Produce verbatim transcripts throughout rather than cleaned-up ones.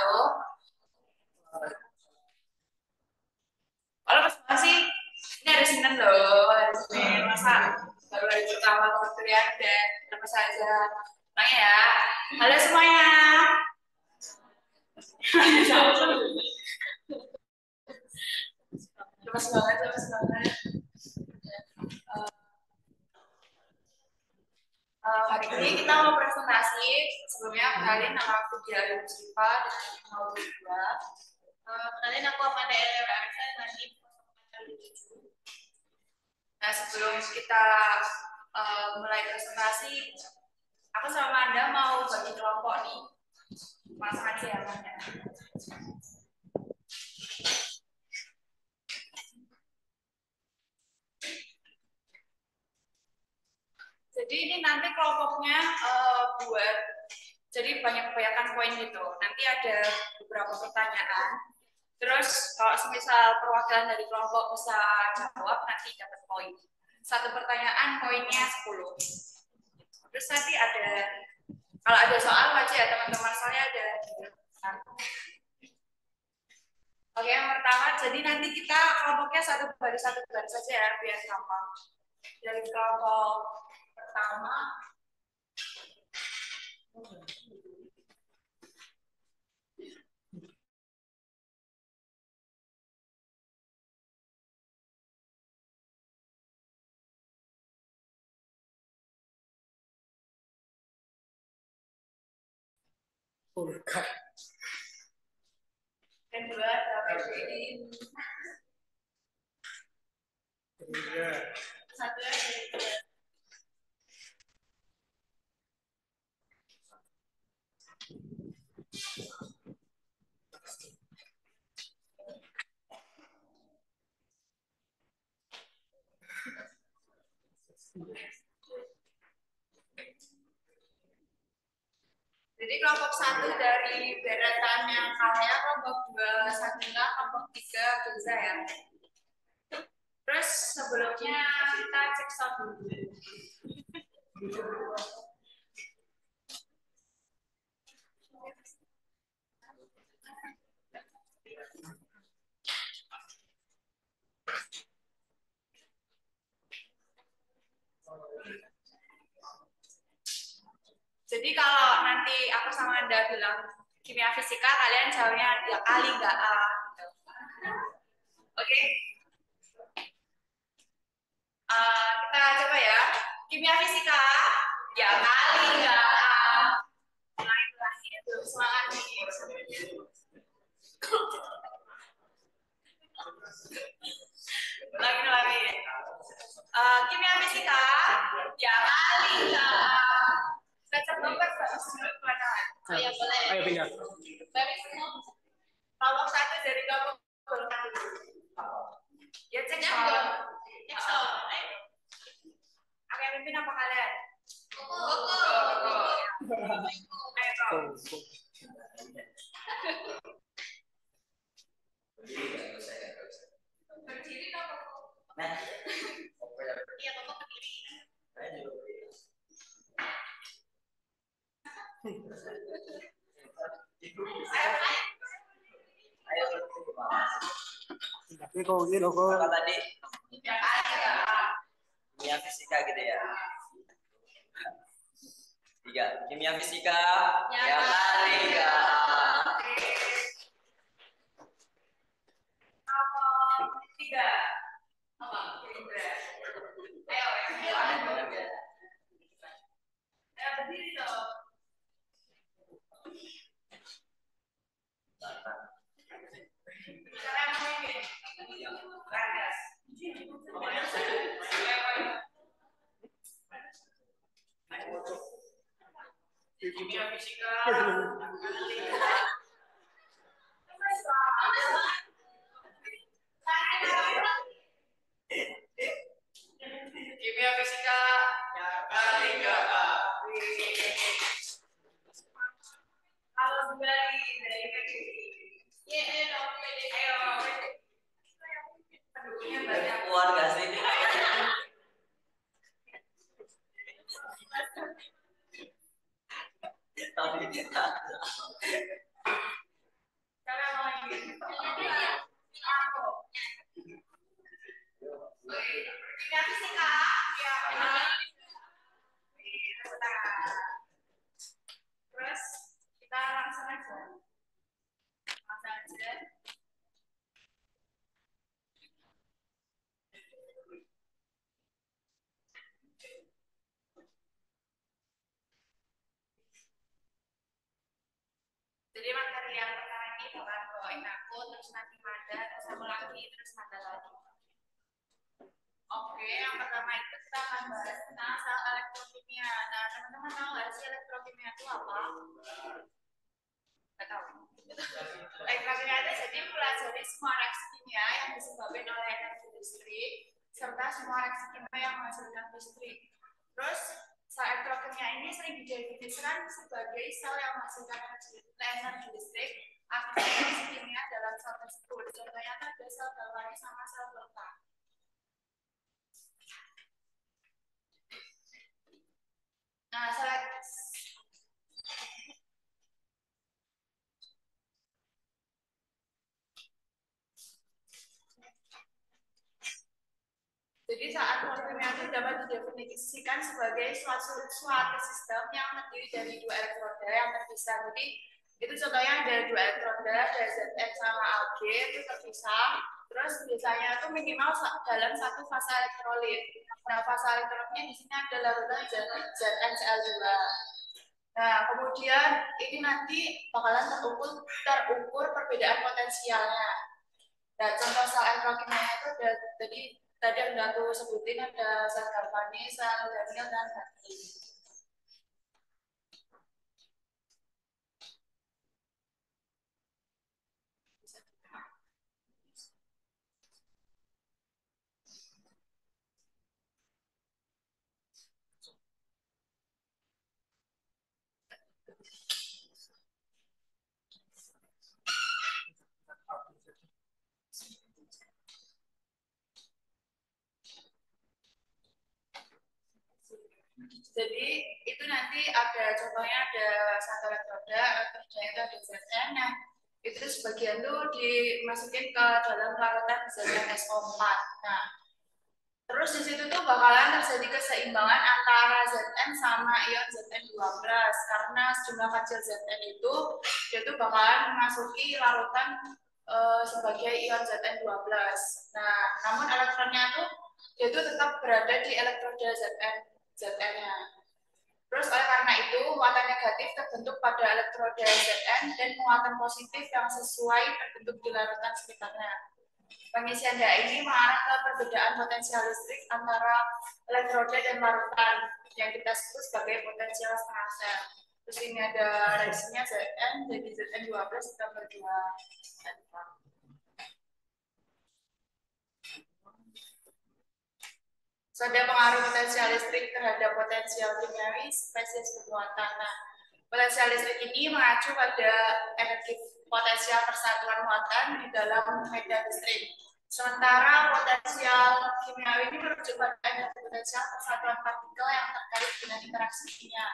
tuh. Kalau pas masih ini hari Senin loh, hari Senin masa baru hari pertama kementerian dan apa saja. Nah ya, halo semuanya. Lepas banget, lepas banget. Uh, uh, hari ini kita mau presentasi. Sebelumnya kenalin nama aku Diara Siva dari nol dua. Kenalin aku Amanda Elliora Arista dari nol delapan tujuh. Nah sebelum kita uh, mulai presentasi, aku sama Amanda mau bagi kelompok nih. Pasangan siapanya. Jadi ini nanti kelompoknya uh, buat jadi banyak-banyakan poin gitu. Nanti ada beberapa pertanyaan. Terus kalau semisal perwakilan dari kelompok bisa jawab nanti dapat poin. Satu pertanyaan poinnya sepuluh. Terus nanti ada kalau ada soal baca ya teman-teman, soalnya ada. Oke, yang pertama jadi nanti kita kelompoknya satu baris satu baris saja ya biar gampang. Dari kelompok pertama, pulgar. Kedua, ini. Satu lagi. Jadi kelompok satu dari deretan yang kaya, kelompok dua Satila, kelompok tiga Gunza ya. Terus sebelumnya kita cek sound dulu. Jadi kalau nanti aku sama Anda bilang kimia fisika, kalian jawabnya ya kali nggak A. Oke, okay. uh, kita coba ya kimia fisika ya kali nggak A. Lain lagi itu semangat nih. Lagi lagi uh, kimia fisika ya kali nggak A. Saya boleh. Ayo pindah. Kelompok satu dari kelompok ya cek soal. Cek soal. Aku yang pimpin apa kalian? Koko. Koko. Ayo. Berdiri kok Koko. Iya Koko berdiri. Ayo, ayo, tadi kimia fisika gitu ya. Tiga, kimia fisika yang kali ya. Tiga, apa? Ayo, ayo berdiri dong. Kimia fisika. Kimia fisika ya kali enggak Pak. Kalau dari dari keluarga sini. Tapi dia Jadi materi yang pertama ini bakal bawain aku, terus nanti manda, terus aku lagi, terus manda lagi. Oke, yang pertama itu kita akan bahas tentang sel elektrokimia. Nah, teman-teman tahu nggak sih elektrokimia itu apa? Nggak tahu. Elektrokimia itu jadi pelajari semua reaksi kimia yang disebabkan oleh energi listrik, serta semua reaksi kimia yang menghasilkan listrik. Terus sel elektrokimia ini sering didefinisikan sebagai sel yang menghasilkan energi listrik akibat reaksi kimia dalam sel tersebut. Contohnya ada sel Baweri sama sel Berta. Nah, sel Jadi saat elektrokimia itu dapat didefinisikan sebagai suatu suatu sistem yang terdiri dari dua elektroda yang terpisah. Jadi itu contohnya ada dua elektroda, ada Z N sama A G itu terpisah. Terus biasanya itu minimal dalam satu fase elektrolit. Nah, fase elektrolitnya di sini ada larutan Z N C L dua. Nah, kemudian ini nanti bakalan terukur terukur perbedaan potensialnya. Dan contoh sel elektrokimia itu ada tadi Tadi yang udah aku sebutin, ada sel galvanik, sel Daniel, dan bakteri. Jadi itu nanti ada contohnya ada satu elektroda, elektroda itu ada Z N. Nah, itu sebagian tuh dimasukin ke dalam larutan Z N S O empat. Nah, terus di situ tuh bakalan terjadi keseimbangan antara Z N sama ion Z N dua belas karena jumlah kecil Z N itu dia tuh bakalan memasuki larutan uh, sebagai ion Z N dua belas. Nah, namun elektronnya tuh dia tuh tetap berada di elektroda Z N. Z N-nya. Terus oleh karena itu, muatan negatif terbentuk pada elektroda Z N dan muatan positif yang sesuai terbentuk di larutan sekitarnya. Pengisian daya ini mengarah ke perbedaan potensial listrik antara elektroda dan larutan yang kita sebut sebagai potensial setengah sel. Terus ini ada reaksinya Z N, jadi Z N dua belas ditambah dua. So, ada pengaruh potensial listrik terhadap potensial kimiawi spesies bermuatan. Nah, potensial listrik ini mengacu pada energi potensial persatuan muatan di dalam medan listrik. Sementara potensial kimiawi ini merujuk pada energi potensial persatuan partikel yang terkait dengan interaksi kimia.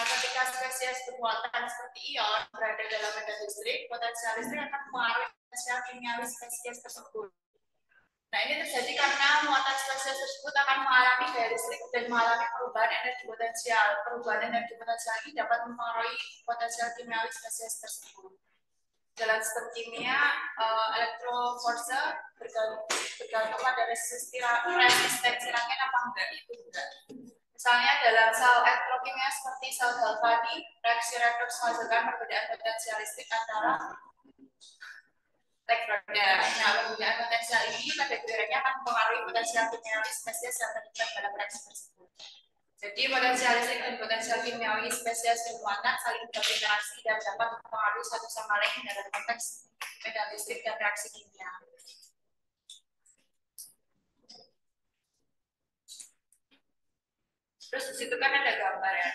Nah, ketika spesies bermuatan seperti ion berada dalam medan listrik, potensial listrik akan mempengaruhi potensial kimiawi spesies tersebut. Nah, ini terjadi karena muatan spesies tersebut akan mengalami gaya listrik dan mengalami perubahan energi potensial. Perubahan energi potensial ini dapat mempengaruhi potensial kimiawi spesies tersebut. Dalam sistem kimia, elektroforce bergantung pada resistensi rangkaian apa enggak itu enggak. Misalnya dalam sel elektrokimia seperti sel galvanik, reaksi redoks menghasilkan perbedaan potensial listrik antara elektroda. Nah, perbedaan potensial ini pada akhirnya akan mempengaruhi potensial kimiawi spesies yang terlibat dalam reaksi tersebut. Jadi, potensial listrik dan potensial kimiawi spesies bermuatan saling berinteraksi dan dapat mempengaruhi satu sama lain dalam konteks medan listrik dan reaksi kimia. Terus di situ kan ada gambar ya.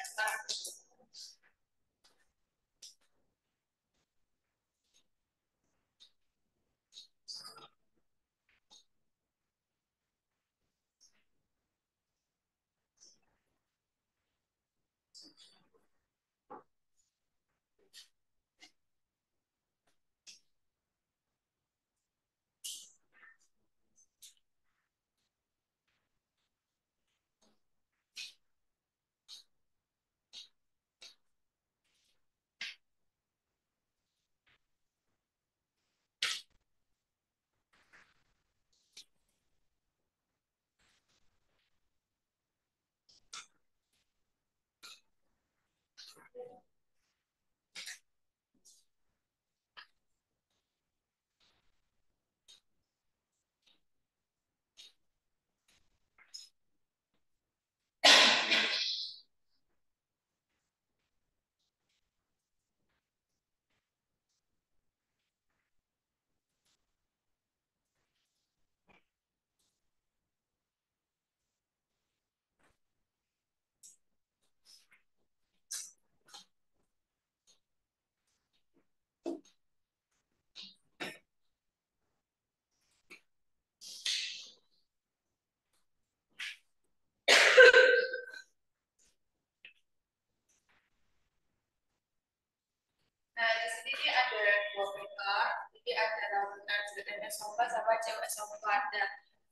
Nah, di sini ini ada dua filter, jadi ada lapisan Z M S obat sama C M S obat.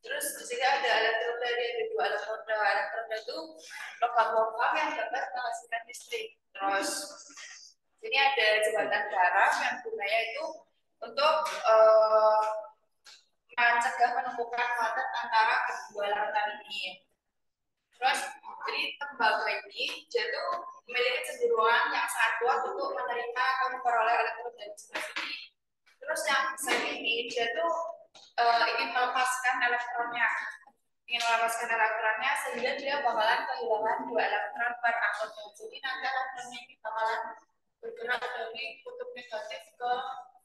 Terus di sini ada elektroda, dia ada dua elektroda. Elektroda itu logam-logam yang dapat menghasilkan listrik. Terus ini ada jembatan garam yang gunanya itu untuk uh, mencegah penumpukan water antara kedua lapisan ini. Terus jadi tembaga ini jatuh memiliki kecenderungan yang sangat kuat untuk menerima atau memperoleh elektron dari sebelah sini. Terus yang satu ini jatuh uh, ingin melepaskan elektronnya, ingin melepaskan elektronnya sehingga dia bakalan kehilangan dua elektron per atomnya. Jadi nanti elektronnya ini bakalan bergerak dari kutub negatif ke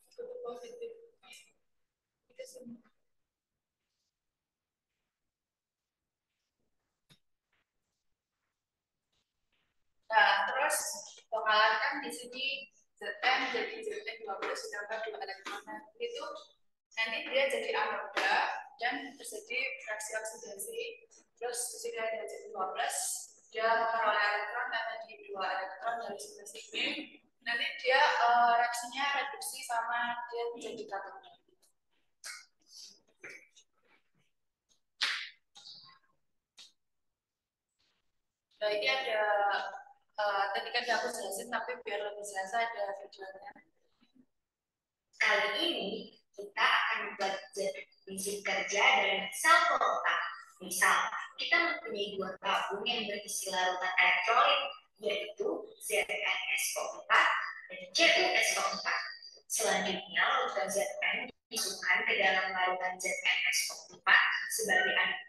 kutub positif. Itu semua. Nah, terus bakalan kan di sini Z N jadi Z N dua belas ditambah dua elektronnya itu nanti dia jadi anoda dan terjadi reaksi oksidasi. Terus di sini ada Z N dua belas dia memperoleh elektron karena di dua elektron dari sebelah sini. Nanti dia uh, reaksinya reduksi sama dia menjadi katoda. Nah, ini ada Uh, tadi kan aku jelasin, tapi biar lebih jelas ada videonya. Kali ini kita akan buat prinsip kerja dari sel kotak. Misal, kita mempunyai dua tabung yang berisi larutan elektrolit, yaitu Z N S O empat dan C U S O empat. Selanjutnya, larutan Z N dimasukkan ke dalam larutan Z N S O empat sebagai anoda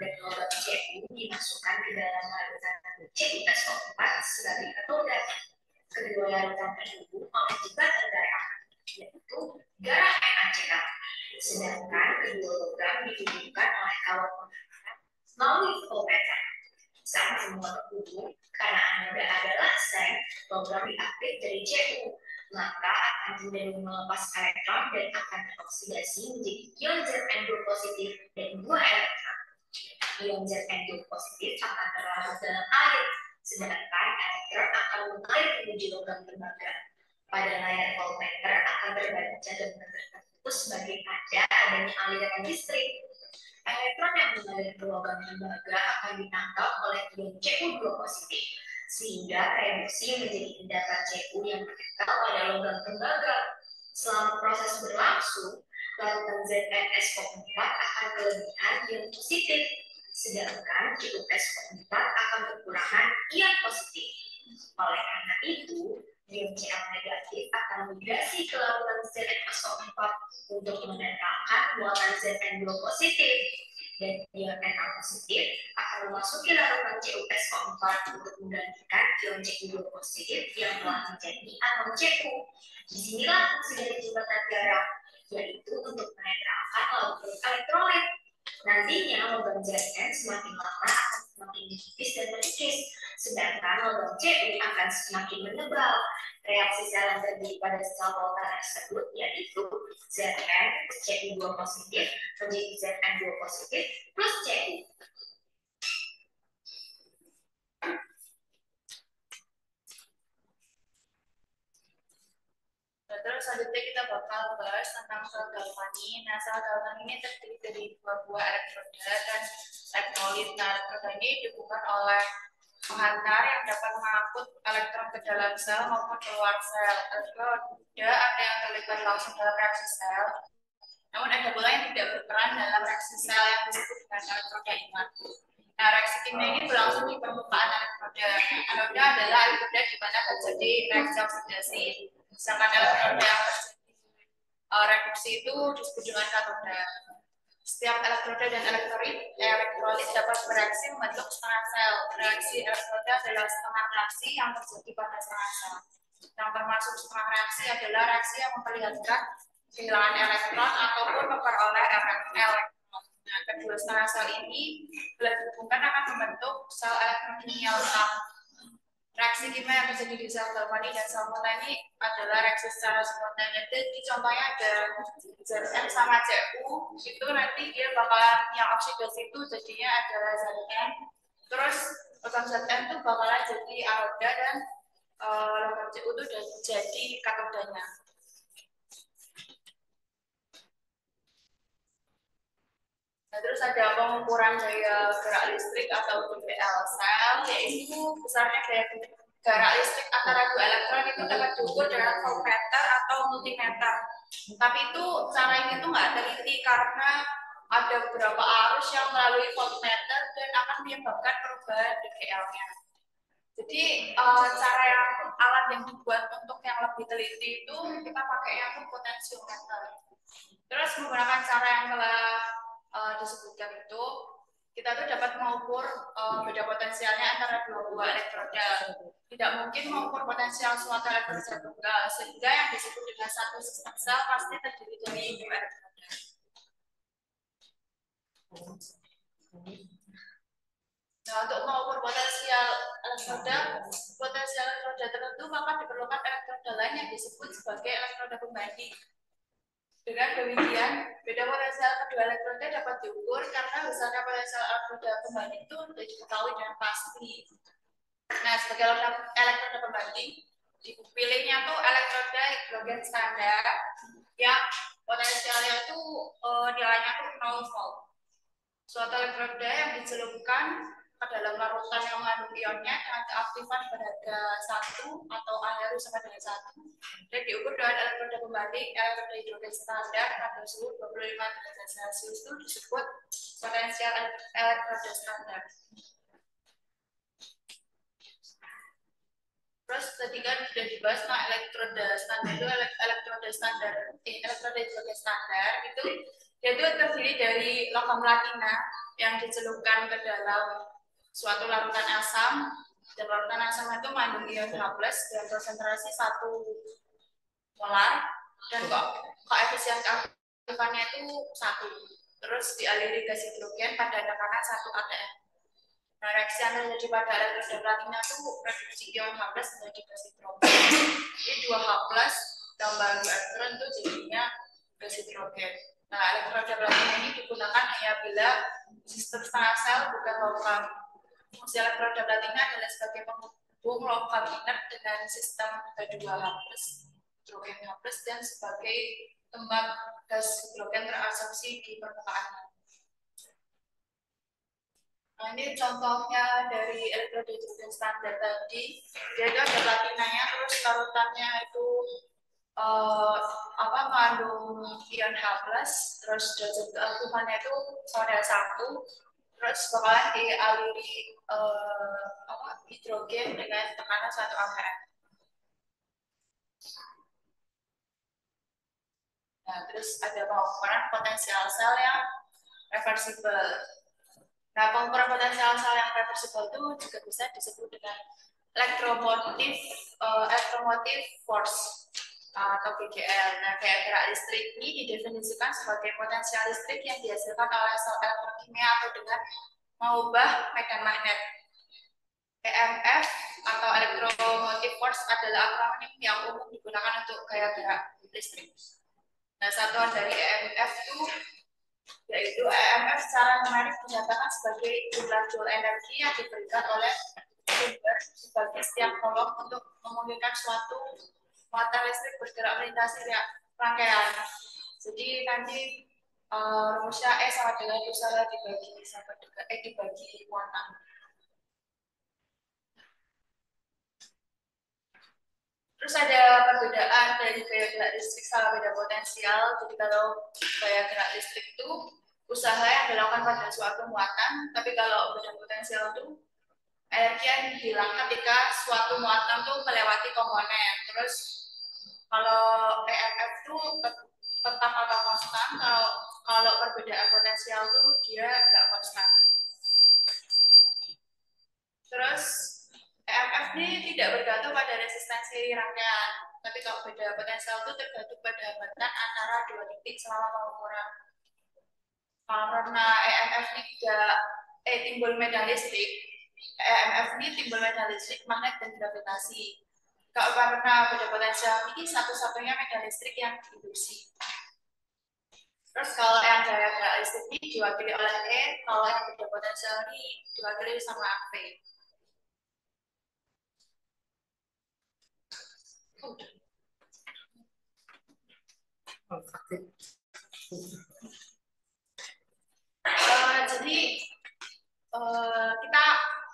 dan larutan C U dimasukkan ke dalam larutan C U S O empat sebagai katoda. Kedua larutan terhubung oleh jembatan garam, yaitu garam NaCl. Sedangkan kedua logam dihubungkan oleh kawat penghangat melalui voltmeter. Saat semua terhubung, karena anoda adalah seng, logam diaktif dari C U, maka akan cenderung melepas elektron dan akan teroksidasi menjadi ion Z N dua positif dan dua elektron. Ion Z N dua positif akan terlarut dalam air, sedangkan elektron akan mengalir menuju logam tembaga. Pada layar voltmeter akan terbaca dan terbentuk sebagai ada adanya aliran listrik. Elektron yang mengalir ke logam tembaga akan ditangkap oleh ion C U dua positif, sehingga reduksi menjadi endapan C U yang terkekal pada logam tembaga. Selama proses berlangsung, larutan Z N S O empat akan kelebihan ion positif, sedangkan C U S O empat akan kekurangan ion positif. Oleh karena itu, ion Cl negatif akan migrasi ke larutan Z N S O empat untuk mendatangkan muatan Z N dua positif, dan ion Na positif akan memasuki larutan C U S O empat untuk menggantikan ion C U dua positif yang telah menjadi atom C U. Disinilah fungsi dari jembatan garam, yaitu untuk menetralkan larutan elektrolit. Nantinya logam Z N semakin lama akan semakin tipis dan menipis, sedangkan logam C U akan semakin menebal. Reaksi sel yang terjadi pada sel volta tersebut yaitu Z N C U dua positif menjadi Z N dua positif plus C U. Nah, terus selanjutnya kita bakal bahas tentang sel galvani. Nah, sel galvani ini terdiri dari dua buah elektroda dan elektrolit. Nah, elektroda ini dihubungkan oleh penghantar yang dapat mengangkut elektron ke dalam sel maupun keluar sel. Elektroda ada yang terlibat langsung dalam reaksi sel, namun ada pula yang tidak berperan dalam reaksi sel yang disebut dengan elektroda inert. Nah, reaksi kimia ini berlangsung di permukaan elektroda. Anoda adalah elektroda di mana terjadi reaksi oksidasi, sedangkan elektroda yang terjadi reduksi itu disebut dengan katoda. Setiap elektroda dan elektrolit, elektrolit dapat bereaksi membentuk setengah sel. Reaksi elektroda adalah setengah reaksi yang terjadi pada setengah sel. Yang termasuk setengah reaksi adalah reaksi yang memperlihatkan kehilangan elektron ataupun memperoleh elektron. Nah, kedua setengah sel ini bila dihubungkan akan membentuk sel elektrokimia utama. Reaksi kimia yang terjadi di sel galvani dan sel ini adalah reaksi secara spontan. Jadi contohnya ada Z N sama Cu, itu nanti dia bakalan yang oksidasi itu jadinya adalah Z N. Terus logam Z N itu bakalan jadi anoda dan uh, logam Cu itu jadi katodanya. Nah, terus ada pengukuran daya gerak listrik atau D G L sel, yaitu besarnya daya gerak listrik antara dua elektron itu dapat diukur dengan voltmeter atau multimeter. Tapi itu cara ini tuh nggak teliti karena ada beberapa arus yang melalui voltmeter dan akan menyebabkan perubahan D G L-nya. Jadi uh, cara yang alat yang dibuat untuk yang lebih teliti itu kita pakai yang potensiometer. Terus menggunakan cara yang telah Uh, disebutkan itu, kita tuh dapat mengukur uh, beda potensialnya antara dua buah elektroda. Tidak mungkin mengukur potensial suatu elektroda tunggal, sehingga yang disebut dengan satu sistem sel pasti terdiri dari dua elektroda. Nah, untuk mengukur potensial elektroda, potensial elektroda tertentu maka diperlukan elektroda lain yang disebut sebagai elektroda pembanding. Dengan demikian, beda potensial kedua elektroda dapat diukur karena besarnya potensial elektroda pembanding itu sudah diketahui dengan pasti. Nah, sebagai elektroda pembanding, dipilihnya tuh elektroda hidrogen standar yang potensialnya itu e, nilainya tuh nol volt. Suatu elektroda yang dicelupkan ke dalam larutan yang mengandung ionnya dengan keaktifan berada satu atau aneru sama dengan satu dan diukur dengan elektroda pembanding elektroda hidrogen standar pada suhu dua puluh lima derajat celcius itu disebut potensial elektroda standar. Terus ketiga sudah dibahas tentang elektroda standar itu elektroda standar eh, elektroda hidrogen standar itu yaitu terdiri dari logam latina yang dicelupkan ke dalam suatu larutan asam, dan larutan asam itu mengandung ion H plus dengan konsentrasi satu molar dan kok koefisien keaktifannya itu satu. Terus dialiri gas hidrogen pada tekanan satu A T M. Nah, reaksi yang terjadi pada elektroda platina itu reduksi ion H plus menjadi gas hidrogen. Jadi dua H plus tambah dua elektron itu jadinya gas hidrogen. Nah, elektroda platina ini digunakan hanya bila sistem setengah sel bukan logam. Fungsi elektroda platina adalah sebagai penghubung logam inert dengan sistem H dua H plus, hidrogen H plus, dan sebagai tempat gas hidrogen terabsorpsi di permukaan. Nah, ini contohnya dari elektroda hidrogen standar tadi. Dia itu ada platinanya, terus larutannya itu uh, apa mengandung ion H plus, terus derajat keaktifannya itu soda satu. Terus bakalan dialiri eh, apa, hidrogen dengan tekanan satu A T M. Nah, terus ada pengukuran potensial sel yang reversible. Nah, pengukuran potensial sel yang reversible itu juga bisa disebut dengan elektromotif eh, elektromotif force atau G G L. Nah, gerak listrik ini didefinisikan sebagai potensial listrik yang dihasilkan oleh sel elektrokimia atau dengan mengubah medan magnet. E M F atau electromotive force adalah akronim yang umum digunakan untuk gaya gerak listrik. Nah, satuan dari E M F itu yaitu E M F secara numerik dinyatakan sebagai jumlah joule energi yang diberikan oleh sumber sebagai setiap kolom untuk memungkinkan suatu muatan listrik bergerak melintasi rangkaian. Jadi nanti uh, rumusnya E sama dengan usaha dibagi sama dengan E dibagi muatan. Terus ada perbedaan dari gaya gerak listrik sama beda potensial. Jadi kalau gaya gerak listrik itu usaha yang dilakukan pada suatu muatan, tapi kalau badan potensial itu energi yang hilang ketika suatu muatan tuh melewati komponen. Terus kalau E M F tuh tetap atau konstan, kalau kalau perbedaan potensial tuh dia nggak konstan. Terus E M F ini tidak bergantung pada resistensi rangkaian, tapi kalau beda potensial itu tergantung pada hambatan antara dua titik selama pengukuran. Karena E M F ini tidak eh timbul medan listrik. E M F ini timbul medan listrik, magnet, dan gravitasi. Kalau karena beda potensial ini satu-satunya medan listrik yang diinduksi. Terus kalau yang gaya gerak listrik ini diwakili oleh E, kalau yang beda potensial ini diwakili sama V. Uh, jadi uh, kita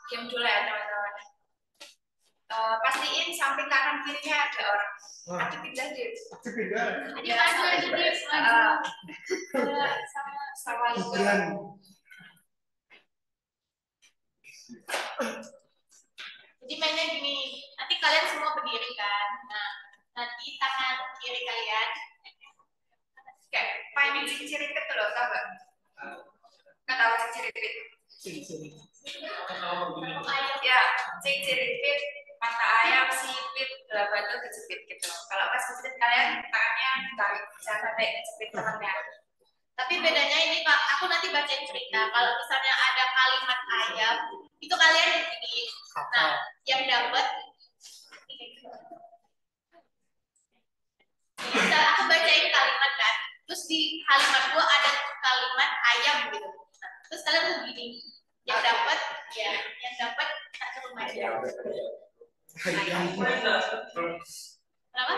game dulu ya teman-teman. Uh, pastiin samping kanan kirinya ada orang. Aku pindah deh. Aku pindah. Ini maju aja deh. Sama sama itu. Jadi mainnya gini. Nanti kalian semua berdiri kan. Nah, nanti tangan kiri kalian kayak pakai cincin itu loh, tahu nggak? Nggak tahu cincin itu. Cincin. Ya, cincin, mata ayam, sipit, gelabah itu kejepit gitu. Kalau pas kejepit kalian tangannya tarik, jangan sampai kejepit temannya. Tapi bedanya ini Pak, aku nanti bacain cerita. Kalau misalnya ada kalimat ayam, itu kalian begini. Nah, yang dapat bisa aku bacain kalimat kan. Terus di kalimat gua ada kalimat ayam gitu. Terus kalian tuh begini, yang dapat ya, yang dapat tak cukup aja. Kenapa?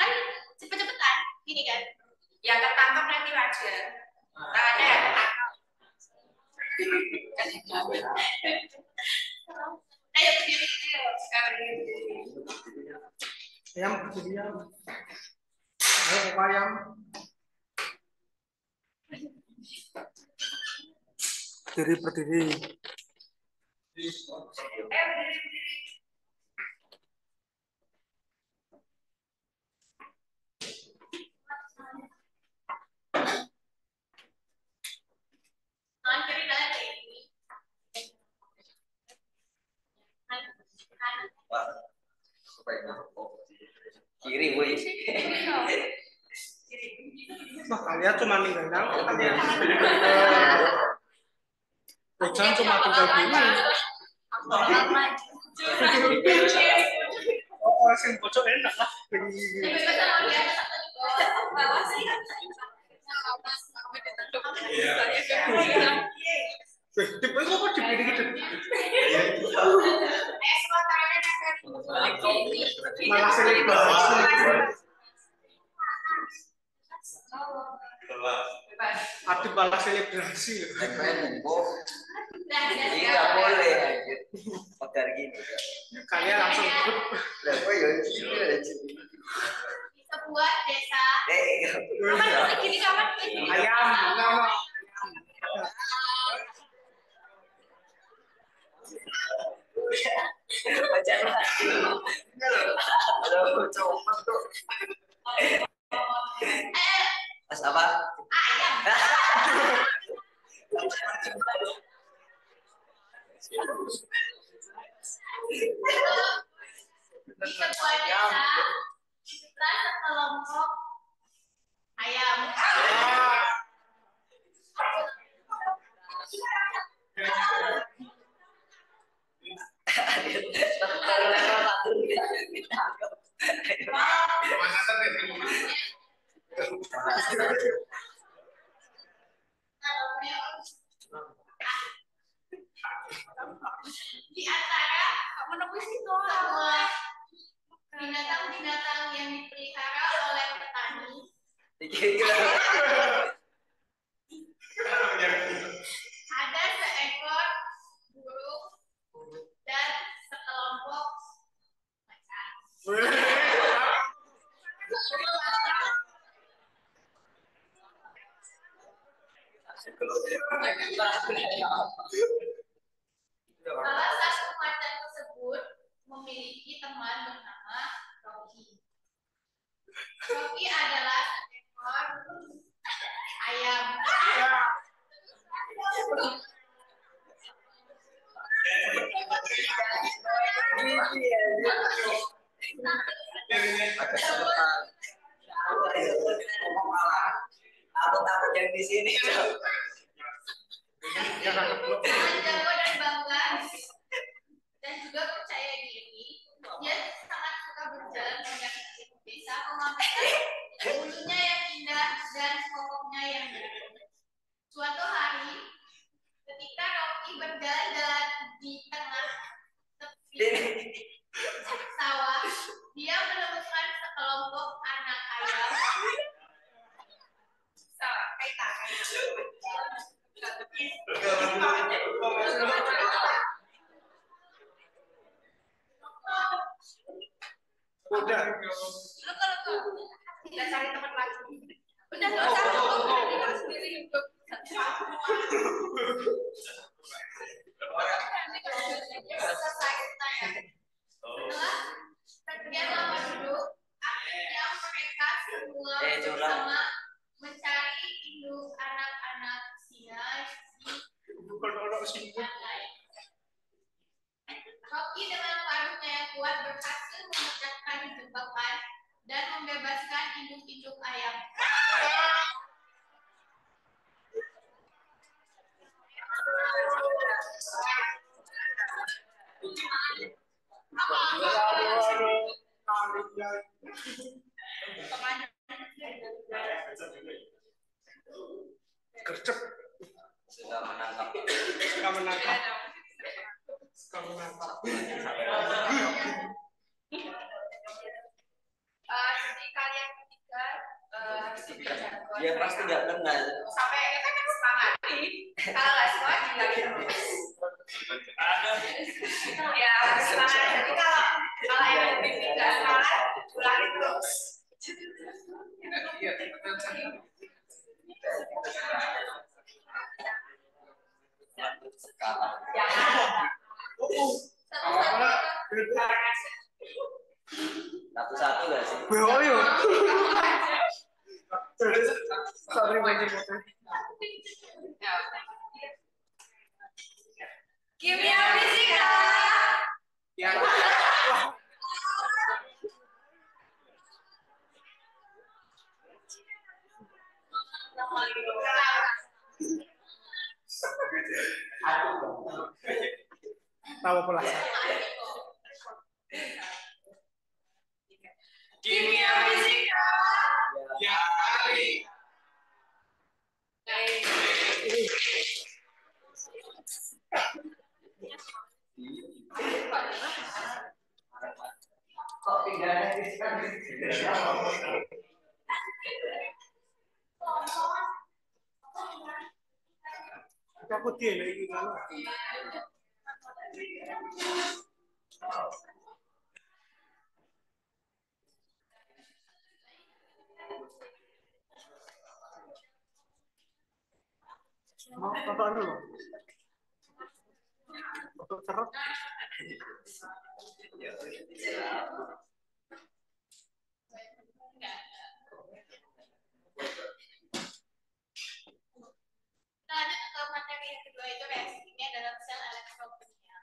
Kan cepet-cepetan, gini kan? Yang tertangkap nanti wajar, tangannya yang tertangkap. Ayo berdiri dulu sekarang. Ayam bersedia, ayo ayam. Berdiri berdiri. Eh berdiri berdiri. Tangan kiri kalian kayak gini. Kiri boy. Wah, kalian cuma tinggal nangkep aja. Jangan cuma tinggal gini. Oh, sing bocok enak lah. Malah sering bahas. Ada malah selebrasi. Tidak boleh pegar gini. Kalian langsung bisa buat desa. Ayam, nama. Mas apa? Ayam. Di sebuah desa, kita sekelompok ayam. Di antara semua binatang-binatang yang dipelihara oleh petani. Ada seekor burung dan sekelompok macan. Salah satu mantan tersebut memiliki teman bernama Rocky. Rocky adalah seekor ayam. Aku takut yang di sini. Anda dan bangga dan juga percaya diri. Dia sangat suka berjalan banyak desa, memamerkan bulunya yang indah dan pokoknya yang baru. Suatu hari, ketika Rocky berjalan di tengah tepi sawah, dia menemukan sekelompok anak ayam. Udah, udah cari teman lagi. Udah nggak usah kita sendiri untuk. Selesai kita ya. Setelah sekian lama duduk, akhirnya mereka semua bersama mencari induk anak-anak singa. Rocky dengan paruhnya yang kuat berhasil memecahkan jebakan dan membebaskan induk-induk ayam. Kercep. Sudah menangkap, sudah menangkap, sudah menangkap. Jadi kalian ketiga, dia pasti nggak tenang. Sampai kita kan sepangati, kalau nggak semua juga gitu. Ya, tapi kalau kalau yang lebih nggak salah, ulangi terus. Sekarang satu-satu gak sih? Kimia fisika ya. Tawa pula. Kimia fisika ya kali. Kok tinggalnya di sana? Aku tidak ingin kalah. Mau foto dulu, foto cerut. Lanjut ke materi yang kedua, itu reaksi kimia dalam sel elektrokimia.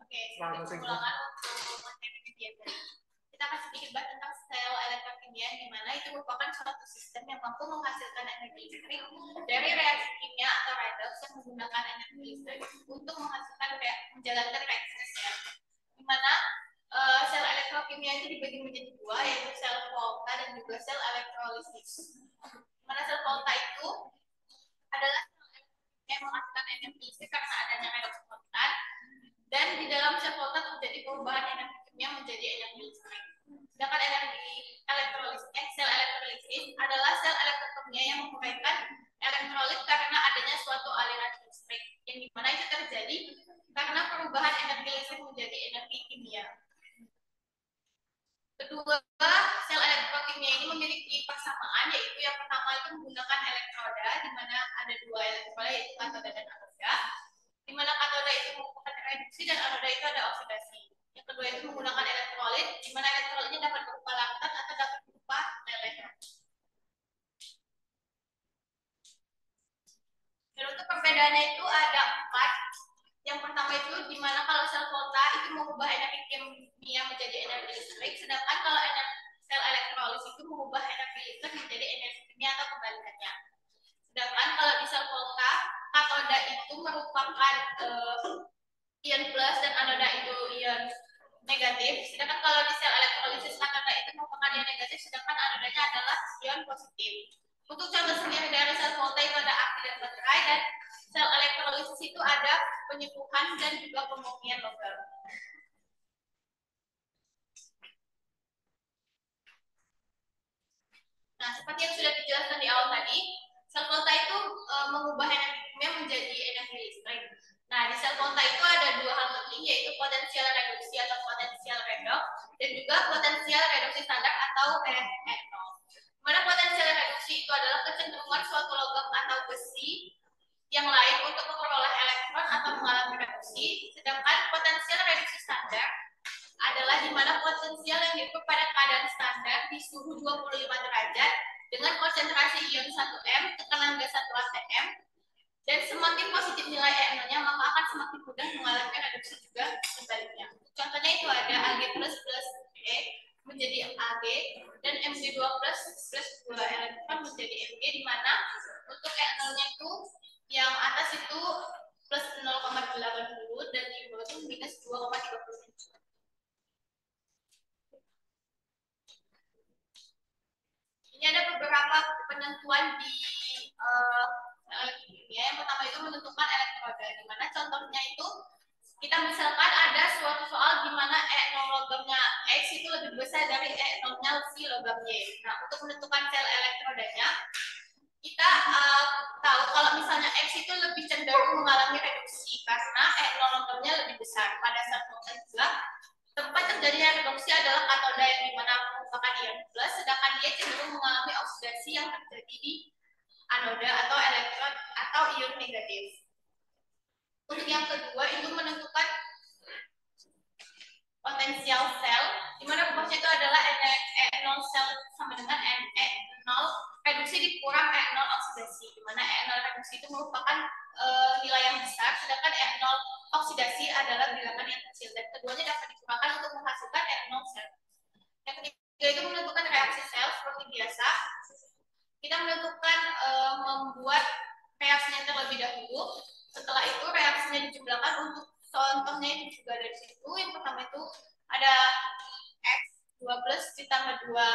Oke, sebagai ulangan untuk materi ketiga tadi, kita akan sedikit bahas tentang sel elektrokimia, di mana itu merupakan suatu sistem yang mampu menghasilkan energi listrik dari reaksi kimia atau redox yang menggunakan energi listrik untuk menghasilkan menjalankan reaksi sel. Di mana Uh, sel elektrokimia itu dibagi menjadi dua, yaitu sel Volta dan juga sel elektrolisis. Mana sel Volta itu adalah yang menghasilkan energi listrik karena adanya reaksi spontan, dan di dalam sel Volta terjadi perubahan energi kimia menjadi energi listrik. Sedangkan energi elektrolisis, eh, sel elektrolisis adalah sel elektrokimia yang menguraikan elektrolit karena adanya suatu aliran listrik, yang dimana itu terjadi karena perubahan energi listrik menjadi energi kimia. Kedua, sel elektrokimia ini memiliki pasamaan, yaitu yang pertama itu menggunakan elektroda, di mana ada dua elektroda, yaitu katoda dan anoda, di mana katoda itu menggunakan reduksi dan anoda itu ada oksidasi. Yang kedua itu menggunakan elektrolit, di mana elektrolitnya dapat berupa laktat atau dapat berupa lelehan. Dan untuk perbedaannya itu ada empat. Yang pertama itu di mana kalau sel volta itu mengubah energi kimia menjadi energi listrik, sedangkan kalau energi sel elektrolisis itu mengubah energi listrik menjadi energi kimia atau kebalikannya. Sedangkan kalau di sel volta, katoda itu merupakan uh, ion plus dan anoda itu ion negatif. Sedangkan kalau di sel elektrolisis, katoda itu merupakan ion negatif, sedangkan anodanya adalah ion positif. Untuk contoh sendiri dari sel volta itu ada api dan baterai, dan sel elektrolisis itu ada penyembuhan dan juga pemurnian logam. Nah, seperti yang sudah dijelaskan di awal tadi, sel volta itu e, mengubah energi kimia menjadi energi listrik. Nah, di sel volta itu ada dua hal penting, yaitu potensial reduksi atau potensial redox dan juga potensial reduksi standar atau R N O. Di mana potensial reduksi itu adalah kecenderungan suatu logam atau besi yang lain untuk memperoleh elektron atau mengalami reduksi, sedangkan potensial reduksi standar adalah di mana potensial yang diukur pada keadaan standar di suhu dua puluh lima derajat dengan konsentrasi ion satu M, tekanan gas satu atm, dan semakin positif nilai R N O-nya maka akan semakin mudah mengalami reduksi juga sebaliknya. Contohnya itu ada Ag plus plus E menjadi Ag dan Mg dua plus plus dua elektron menjadi Mg, di mana untuk R N O-nya itu yang atas itu plus nol koma delapan nol dan di bawah itu minus dua koma tiga nol. Ini ada beberapa penentuan di uh, elektroda. Yang pertama itu menentukan elektroda, di mana contohnya itu kita misalkan ada suatu soal di mana E nol logamnya X itu lebih besar dari E nol-nya si logam Y. Nah, untuk menentukan sel elektrodanya kita uh, tahu kalau misalnya X itu lebih cenderung mengalami reduksi karena E nol logamnya lebih besar. Pada saat volta juga, tempat terjadinya reduksi adalah katoda yang dimana merupakan ion plus, sedangkan dia cenderung mengalami oksidasi yang terjadi di anoda atau elektron atau ion negatif. Untuk yang kedua itu menentukan potensial sel, di mana rumusnya itu adalah E nol sel sama dengan E nol reduksi dikurang E nol oksidasi, di mana E nol reduksi itu merupakan e, nilai yang besar, sedangkan E nol oksidasi adalah bilangan yang kecil, dan keduanya dapat digunakan untuk menghasilkan E nol sel. Yang ketiga itu menentukan reaksi sel. Seperti biasa, kita menentukan e, membuat reaksinya terlebih dahulu. Setelah itu reaksinya dijumlahkan. Untuk contohnya itu juga dari situ. Yang pertama itu ada X dua plus ditambah dua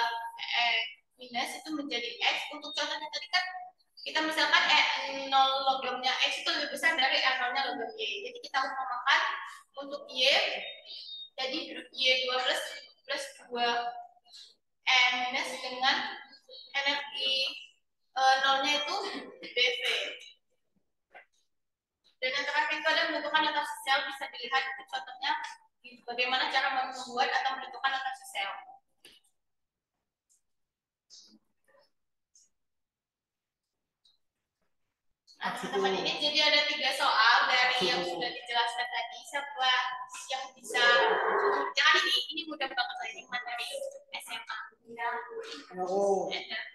E minus itu menjadi X. Untuk contohnya tadi kan kita misalkan E nol logamnya X itu lebih besar dari E nol-nya logam Y. Jadi kita utamakan untuk Y, jadi Y dua plus, plus dua E minus dengan energi nol-nya itu B V. Dan yang terakhir itu ada menentukan letak sel. Bisa dilihat itu contohnya bagaimana cara membuat atau menentukan letak sel. Nah, teman-teman, ini jadi ada tiga soal dari yang sudah dijelaskan tadi. Siapa yang bisa? Jangan ini, ini mudah banget lagi materi S M A. Oh. Jangan.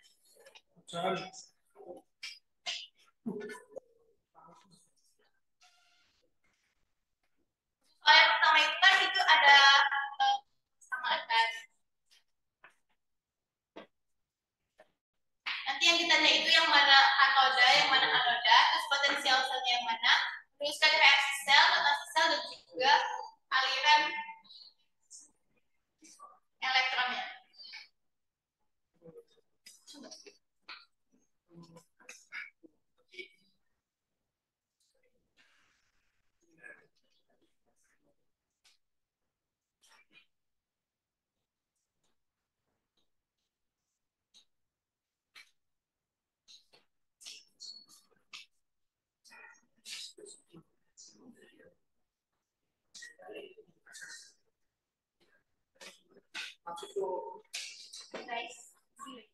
Soal yang pertama itu kan itu ada eh, sama atas. Nanti yang ditanya itu yang mana katoda, yang mana anoda, terus potensial selnya yang mana, teruskan reaksi sel, rotasi sel, dan juga aliran elektronnya. Nice. People love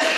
you.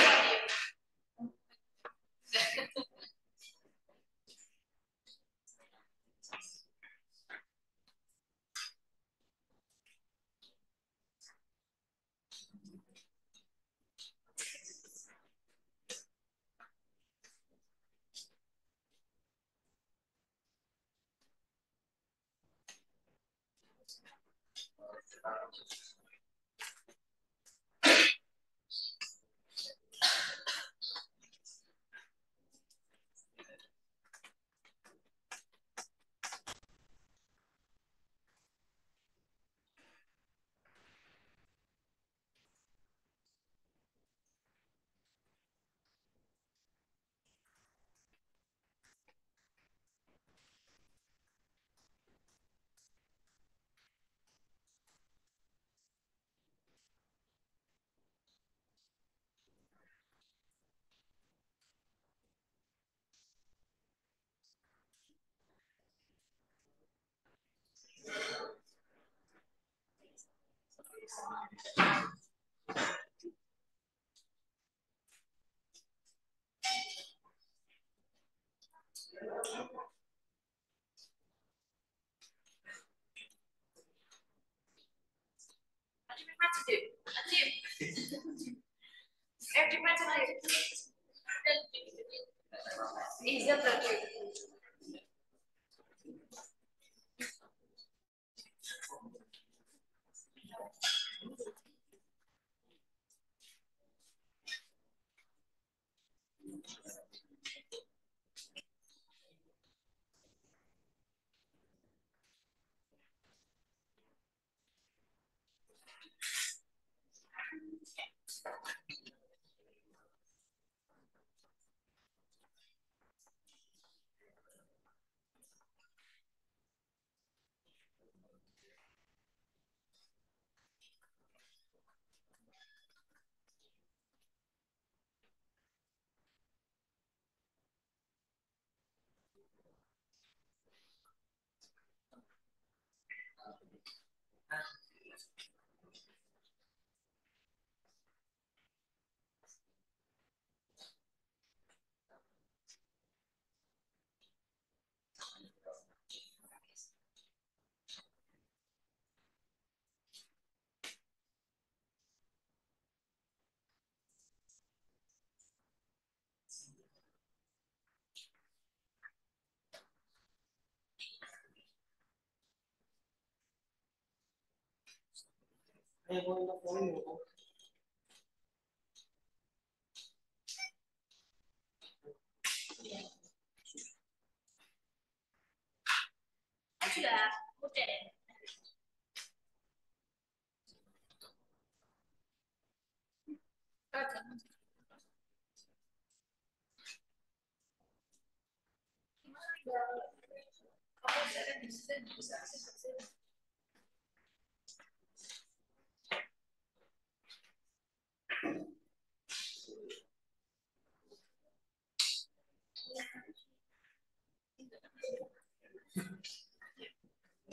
I'm going to phone you. Sudah, oke. Oke. Oh,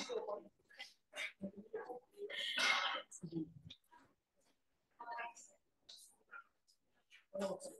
So, oh. Oh, oh.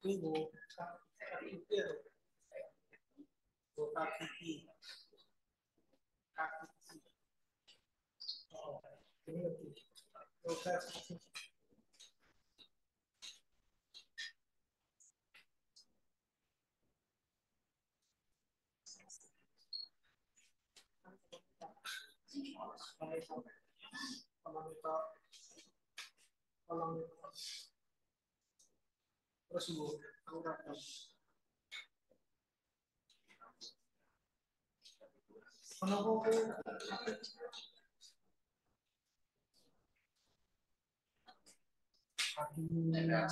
Ini bukan itu, bukan kaki, kaki. Oh, ini bukan kaki. Kalau kita, kalau kita terus bu, aku rapat. Kenapa? Aku kita lihat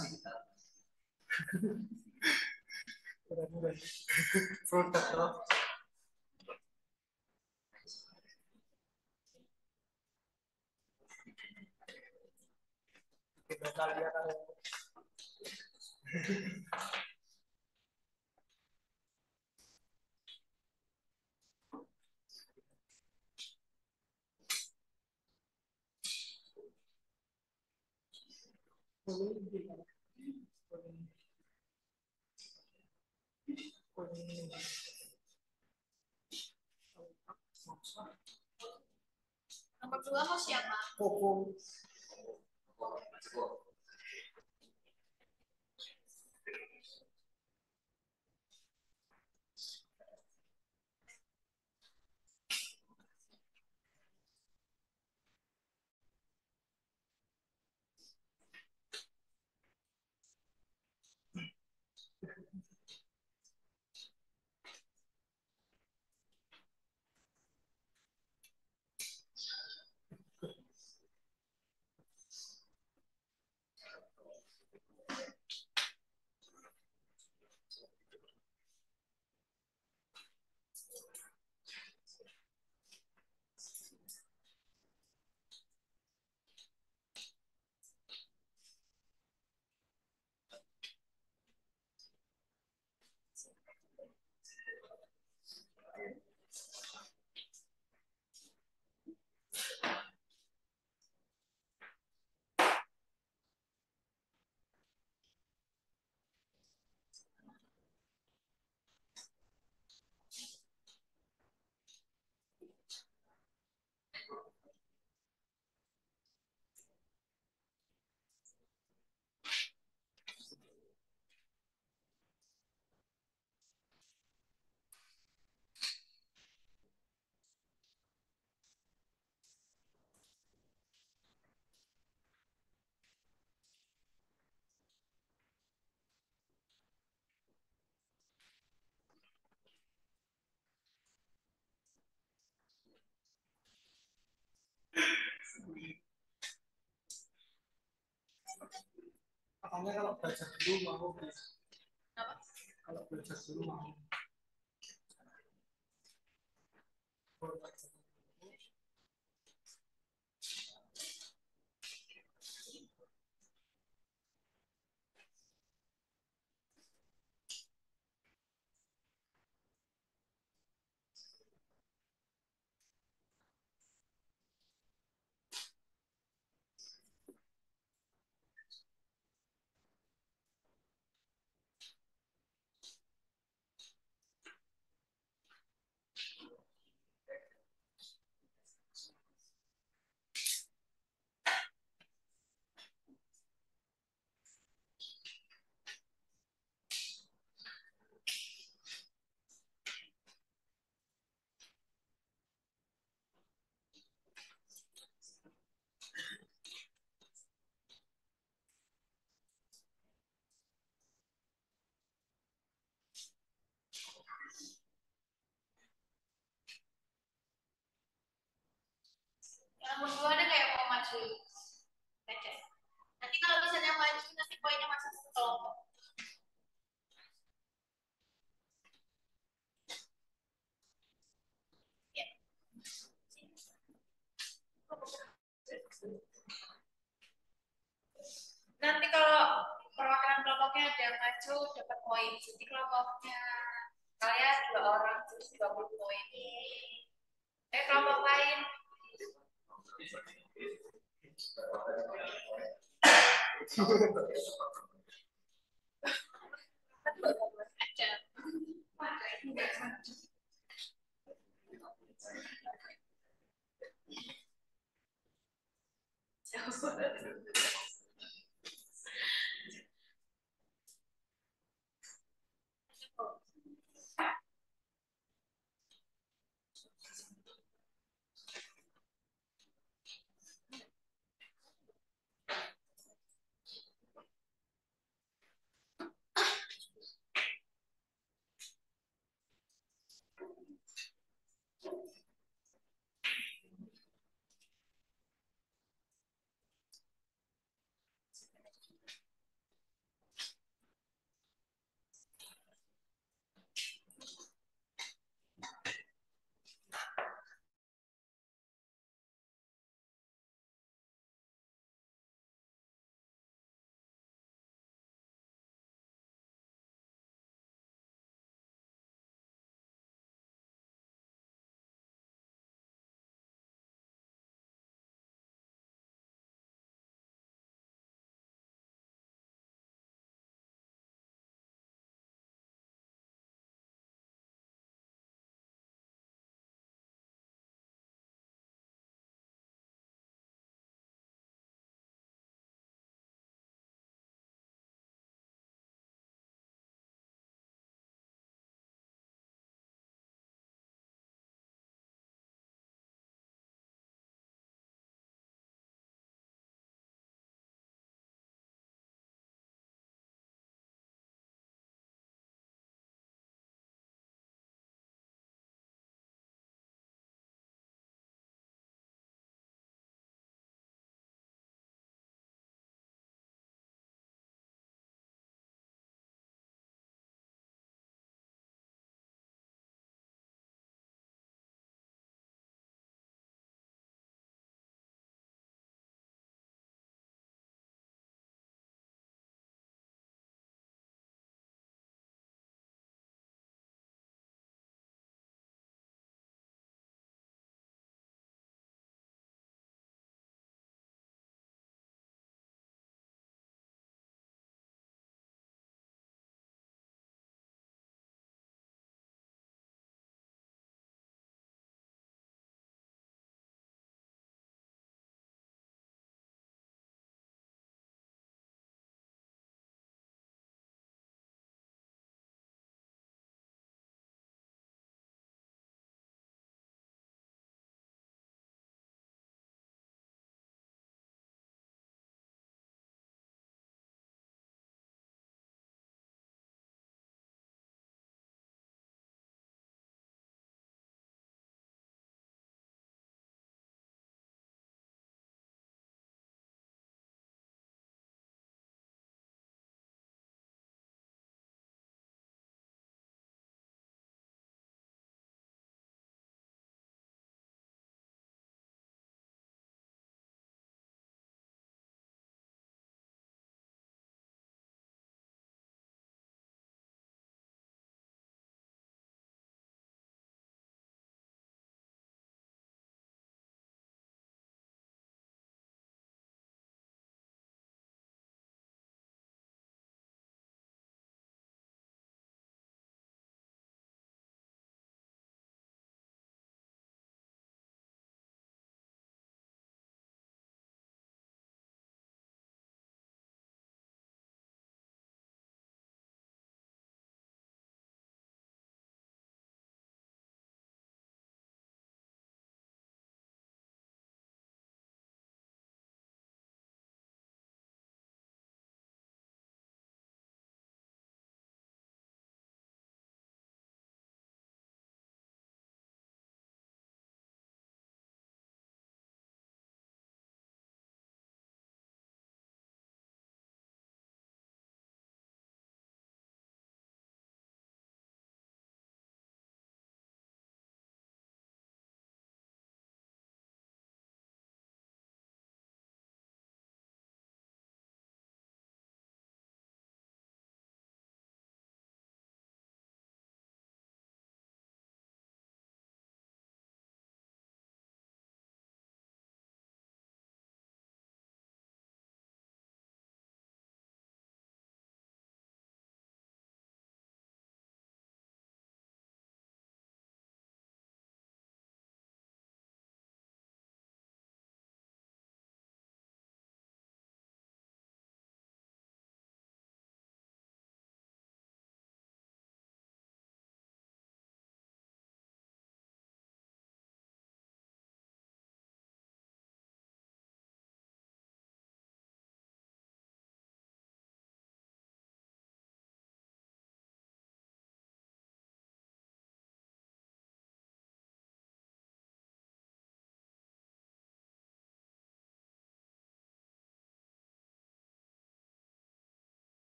nomor dua mau siapa? Koko. Makanya kalau belajar dulu mau belajar. Apa? Kalau belajar dulu mau. Berdua ada kayak mau maju baca. Nanti kalau misalnya maju nanti poinnya masuk ke kelompok. Ya. Nanti kalau perwakilan kelompoknya ada yang maju dapat poin. Jadi kelompoknya kalian dua orang terus dua puluh poin. Eh kelompok lain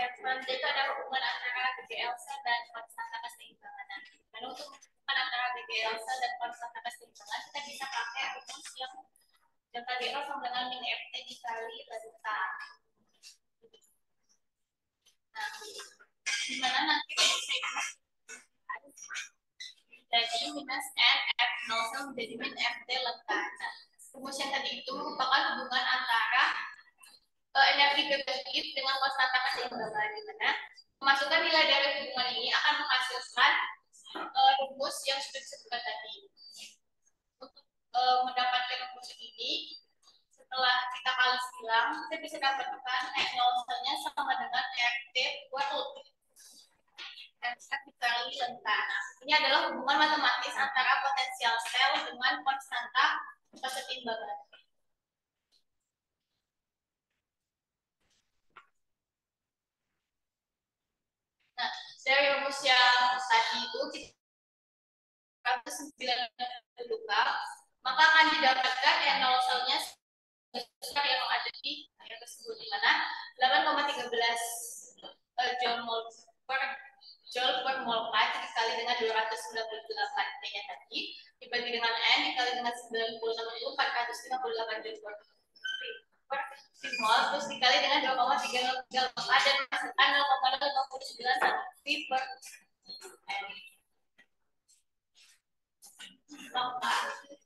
Transparan itu ada hubungan antara B G L cell dan konstanta keseimbangan. Lalu untuk hubungan antara B G L cell dan konstanta keseimbangan kita bisa pakai rumus yang delta G L sama dengan min F T dikali delta. Nah, di mana nanti segmen dari minus F F nol cell menjadi min F T delta. Nah, rumus yang tadi itu merupakan hubungan antara Uh, energi bebas gift dengan konstanta keseimbangan, di mana memasukkan nilai dari hubungan ini akan menghasilkan uh, rumus yang sudah disebutkan tadi. Untuk uh, mendapatkan rumus ini, setelah kita kali silang, kita bisa dapatkan F nol-nya sama dengan F T buat rutin. F T dikali delta. Ini adalah hubungan matematis antara potensial sel dengan konstanta keseimbangan. Nah, dari rumus yang tadi itu seratus sembilan puluh luka, maka akan didapatkan nol selnya besar yang ada di yang tersebut, di mana delapan koma satu tiga uh, joule mol per joule per mol pie dikali dengan dua ratus sembilan puluh delapan T-nya tadi dibagi dengan N dikali dengan sembilan puluh enam ribu empat ratus lima puluh delapan joule per mol terus dikali dengan dua koma tiga nol tiga dan masukkan nol koma nol sembilan satu per N. Maka,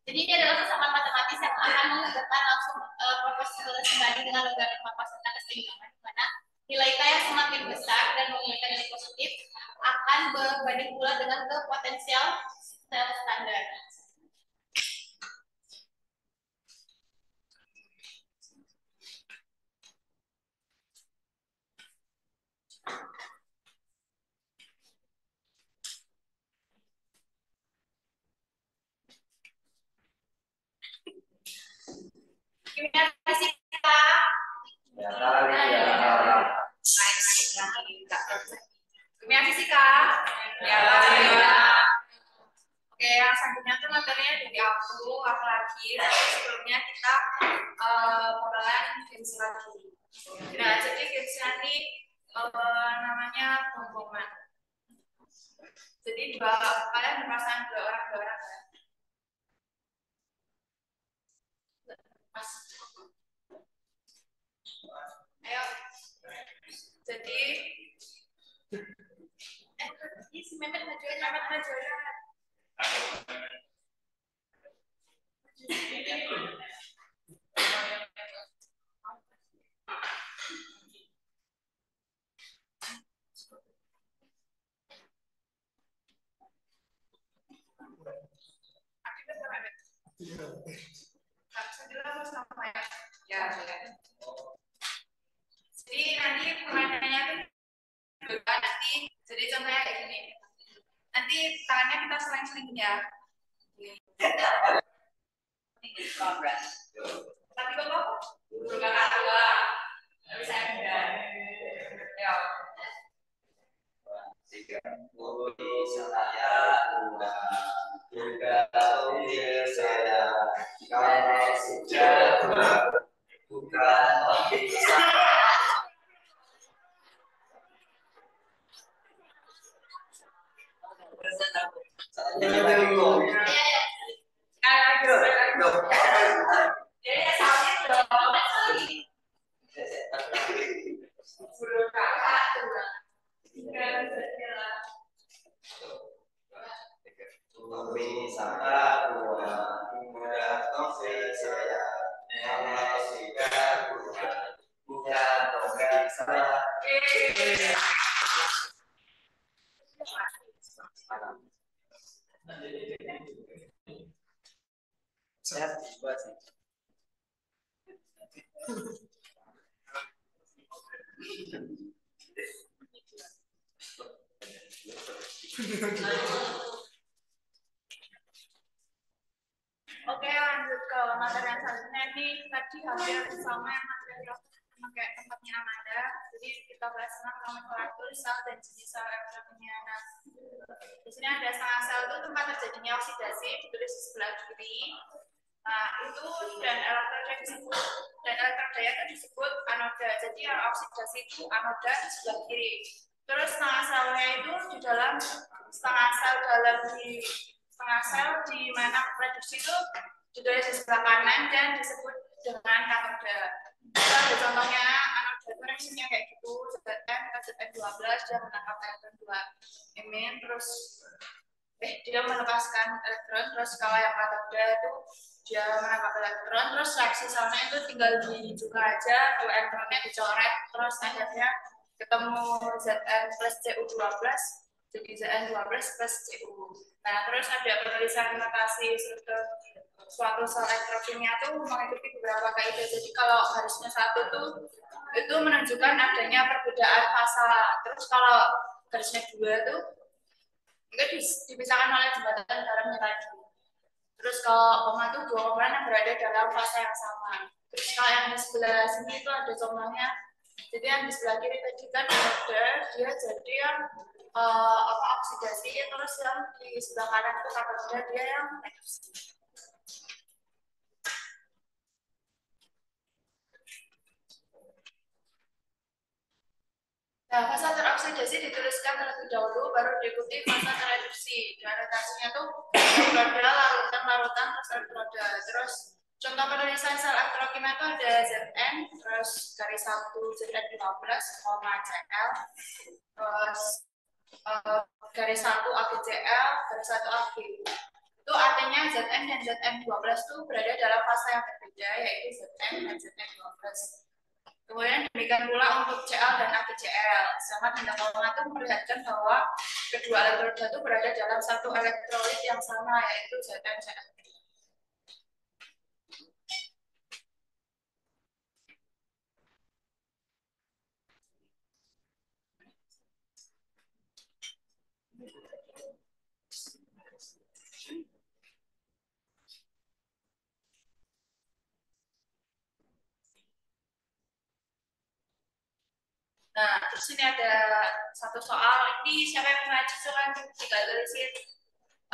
jadi ini adalah persamaan matematis yang akan menggunakan langsung uh, proporsional sebanding dengan logaritma konstanta keseimbangan, di mana nilai K yang semakin besar dan memiliki nilai positif akan berbanding pula dengan ke potensial sel standar. Terima kasih Kak. Terima kasih Kak. Ya, ya. Oke, yang selanjutnya tuh materinya dari aku, aku lagi. Tapi sebelumnya kita modelan kinsi lagi. Nah, jadi kinsi nanti uh, namanya pemboman. Jadi dua kalian berpasangan dua orang dua orang kan? Mas. Ayo. Jadi eh ini si Mehmet majuin, Mehmet majuin. Ya, ya. Jadi nanti permainannya tuh nanti jadi contohnya kayak gini. Nanti tangannya kita selang-seling ya. Tapi kalau bukan dua, bisa ada. Ya. Tiga, budi saya, dua, tiga, budi saya. Kalau sudah bukan budi saya. Di sini ada setengah sel itu tempat terjadinya oksidasi, ditulis di sebelah kiri. Nah, itu dan elektroda disebut dan elektrodanya itu disebut anoda. Jadi yang oksidasi itu anoda di sebelah kiri. Terus setengah selnya itu di dalam setengah sel dalam di setengah sel di mana produksi itu juga di sebelah kanan dan disebut dengan katoda. Kita ada contohnya anoda itu reaksinya kayak gitu, Z N ke Z N dua belas dia menangkap elektron dua emin, terus eh dia melepaskan elektron. Terus kalau yang katoda itu dia menangkap elektron, terus reaksi selnya itu tinggal dibuka aja, dua elektronnya dicoret, terus akhirnya ketemu Zn plus C U dua belas jadi Z N dua belas plus C U. Nah, terus ada penulisan notasi suatu sel elektrokimia itu mengikuti beberapa kaidah. Jadi kalau garisnya satu tuh itu menunjukkan adanya perbedaan fasa. Terus kalau garisnya dua tuh itu dipisahkan oleh jembatan garamnya tadi. Terus kalau koma itu dua komponen yang berada dalam fase yang sama. Terus kalau yang di sebelah sini itu ada contohnya. Jadi yang di sebelah kiri tadi kan ada dia jadi yang uh, apa oksidasi, terus yang di sebelah kanan itu katoda dia yang reduksi. Nah, fase teroksidasi dituliskan terlebih dahulu, baru diikuti fase tereduksi. Dan notasinya tuh elektroda, larutan, larutan, terus elektroda. Terus contoh penulisan sel elektrokimia itu ada Zn, terus garis satu Z N dua belas, Cl, terus uh, garis satu A B C L, garis satu A B. Itu artinya Zn dan Z N dua belas itu berada dalam fase yang berbeda, yaitu Zn dan Z N dua belas. Kemudian demikian pula untuk Cl dan A B C L. Sama tindak koma itu memperlihatkan bahwa kedua elektroda itu berada dalam satu elektrolit yang sama, yaitu Zn C L. Nah, terus ini ada satu soal. Ini siapa yang mengaji soal kita tulisin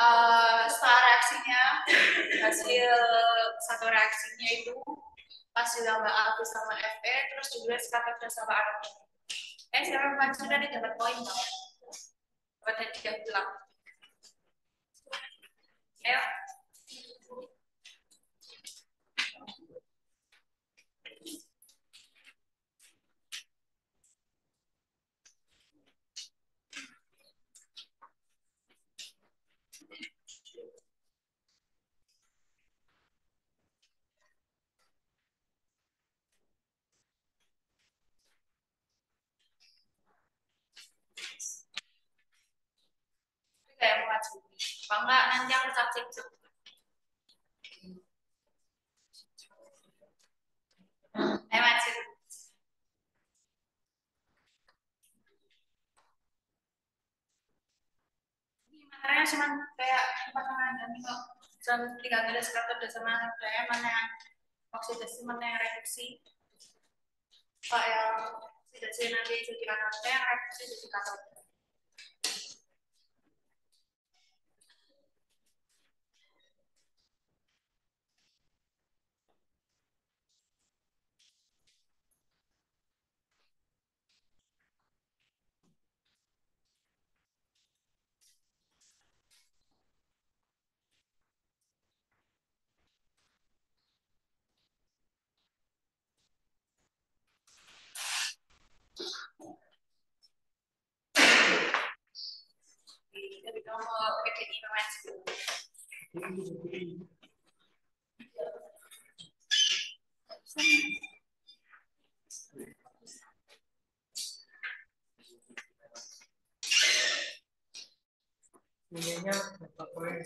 uh, setelah reaksinya, hasil satu reaksinya itu pas dilambah Alpha sama Fe, terus ditulis katoda sama anoda. Eh, siapa yang mengaji nanti dapat poin dong? Dapat hadiah pulang. Ayo. Kayak mau ngaji, enggak nanti aku cacing cuk. Ayo ngaji. Ini materinya cuma kayak empat pengandan kok, dan tiga garis katoda sama anoda, mana yang oksidasi, mana yang reduksi. Pak yang oksidasi nanti jadi anoda, yang reduksi jadi katoda. Nilainya berapa poin?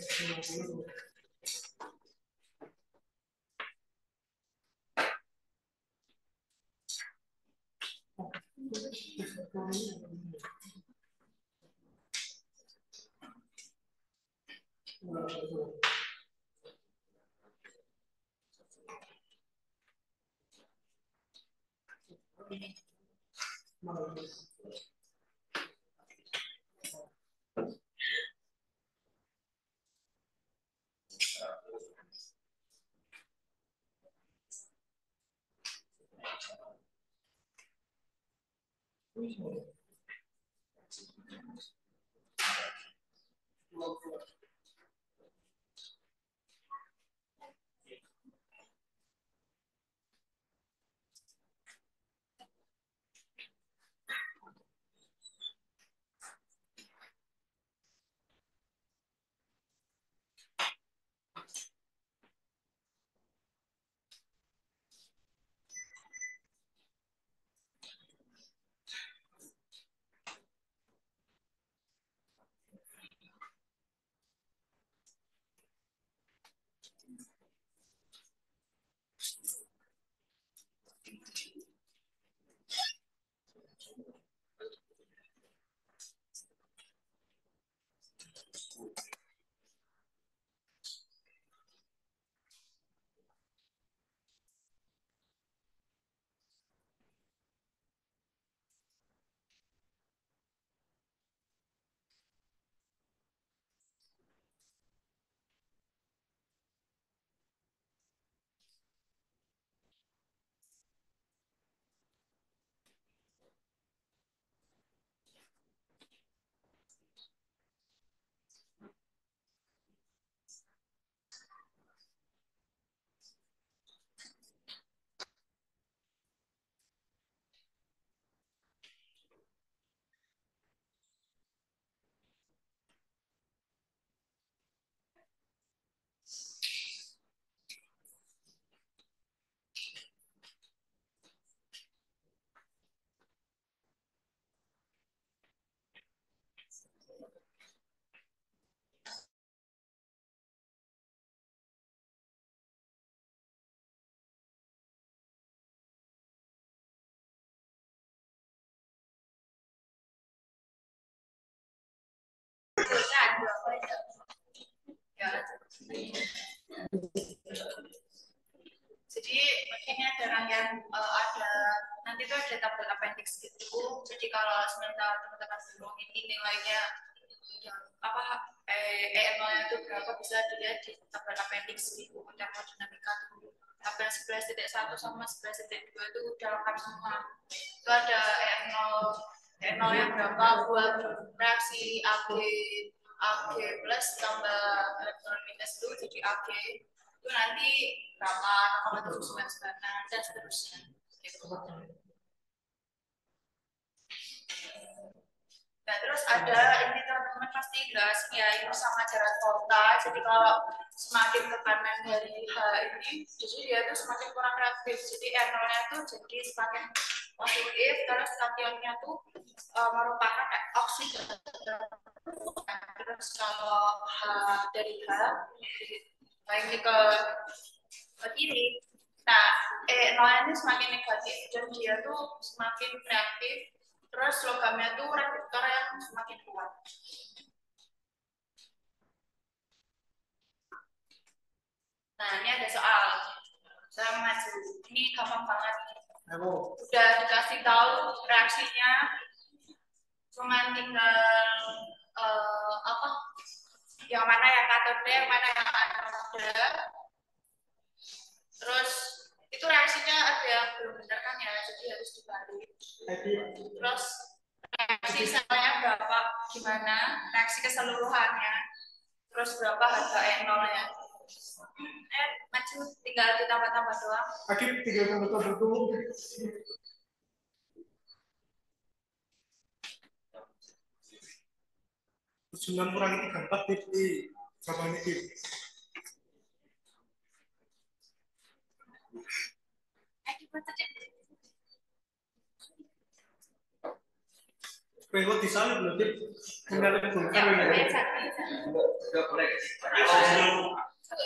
Jadi makanya ada rangkaian uh, ada nanti tuh ada tabel appendix gitu. Jadi kalau sebentar teman-teman belum ini nilainya apa E N O-nya itu berapa bisa dilihat di tabel appendix gitu. Udah mau dinamika tuh tabel sebelas titik satu sama sebelas titik dua itu udah lengkap semua. Itu ada E N O-nya berapa, buat reaksi A B A G plus tambah elektron minus itu jadi A G itu nanti berapa, kalau terus sembilan sembilan dan seterusnya gitu. Nah terus ada ini teman-teman pasti jelas ya ini sama jarak kota, jadi kalau semakin ke kanan dari H ini jadi dia tuh semakin kurang reaktif, jadi R nol-nya tuh jadi semakin positif, terus kationnya tuh e, merupakan oksigen. Terus kalau H dari H ini ke, ke kiri, nah E nol-nya tuh semakin negatif dan dia tuh semakin reaktif, terus logamnya tuh reaktor yang semakin kuat. Nah ini ada soal, saya maju, ini gampang banget. Udah dikasih tahu reaksinya, cuman tinggal uh, apa? Yang mana yang katode, yang mana yang anode. Terus itu reaksinya ada yang belum benar kan ya, jadi harus dibalik. Terus reaksi selnya berapa, gimana? Reaksi keseluruhannya, terus berapa harga E nol-nya? Eh, maju tinggal ditambah-tambah doang. Akib tinggal tambah-tambah doang. sembilan kurang tiga empat tipi, sama tipi. Pengikut di sana belum tip, tinggal ditunggu. Satu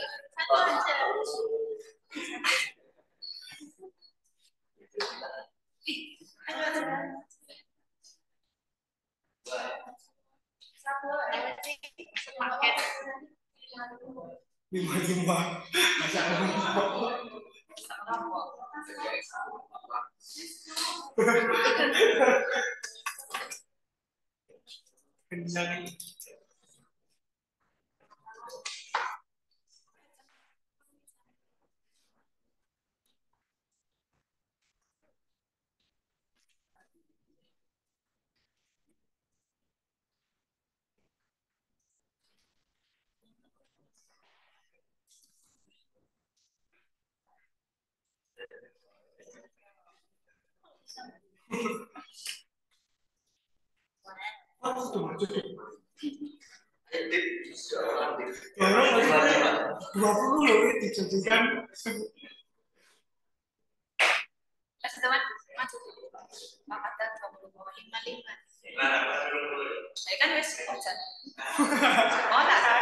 aja. Satu paket. Lima lima. Kenyang. Saya kan wis ojan. Oh, tak salah.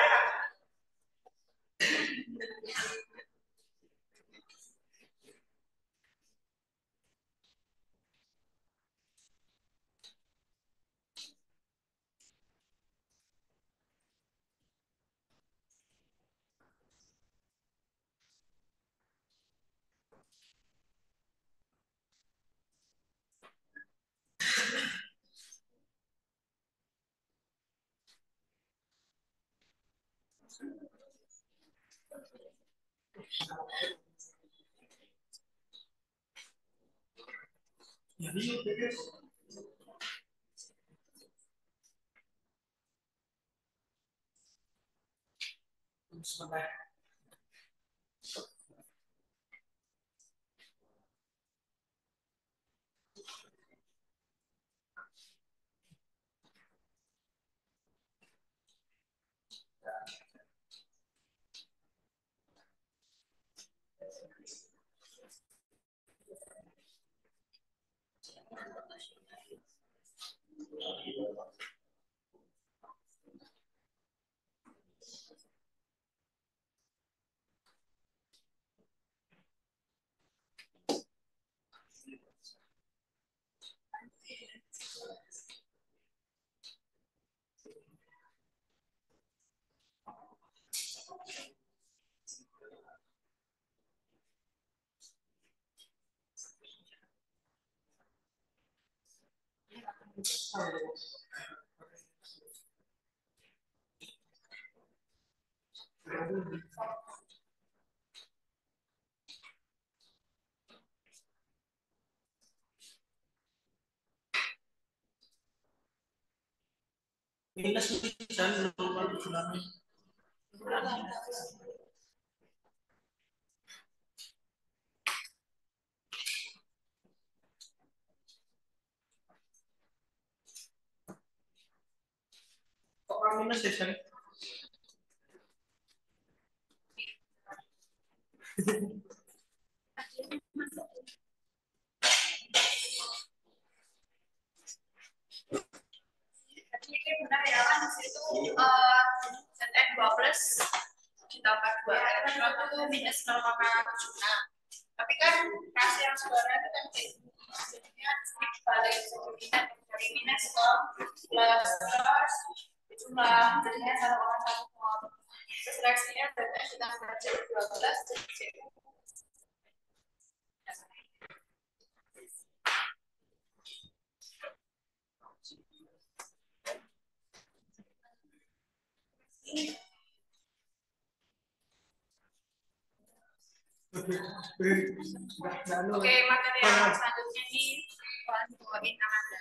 Ya, ini terus. Sebentar. Minus dan nomor tsunami. Minus ya, Sari? Jadi benar ya, kan di situ Z N dua belas ditambah dua itu minus nol koma tujuh enam. Tapi kan kasih yang saudara itu kan jadinya balik dari minus nol plus jumlah jadinya satu orang satu nol. Seleksinya berarti kita membaca dua belas jadi oke, materi yang selanjutnya di bahan buatin Amanda.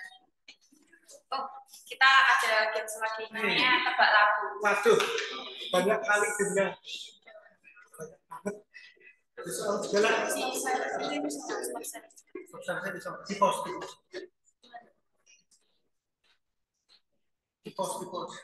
Oh, kita ada games lagi namanya tebak lagu. Waduh, banyak kali gamenya. Banyak banget. Soal segala. Soalnya bisa di post di post. Di post di post.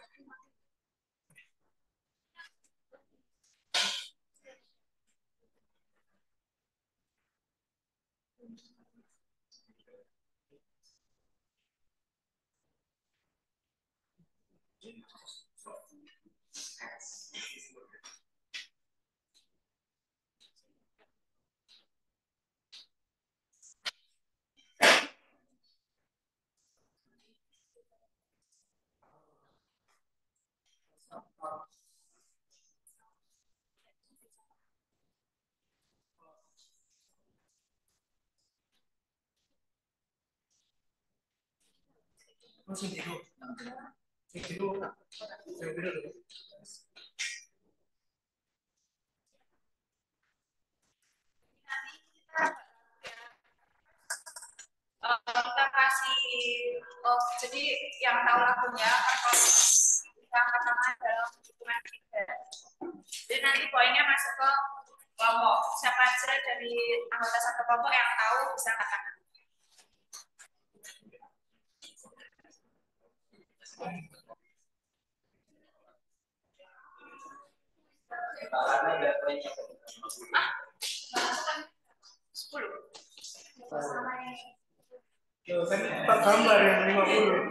Masih tidur, tidur nak, saya tidur dulu. Kita kasih, oh, jadi yang tahu lagunya kalau kita pertama dalam hitungan tiga. Jadi nanti poinnya masuk ke kelompok. Siapa aja dari anggota satu kelompok yang tahu bisa katakan. Ah, sepuluh. Pertambah yang lima puluh.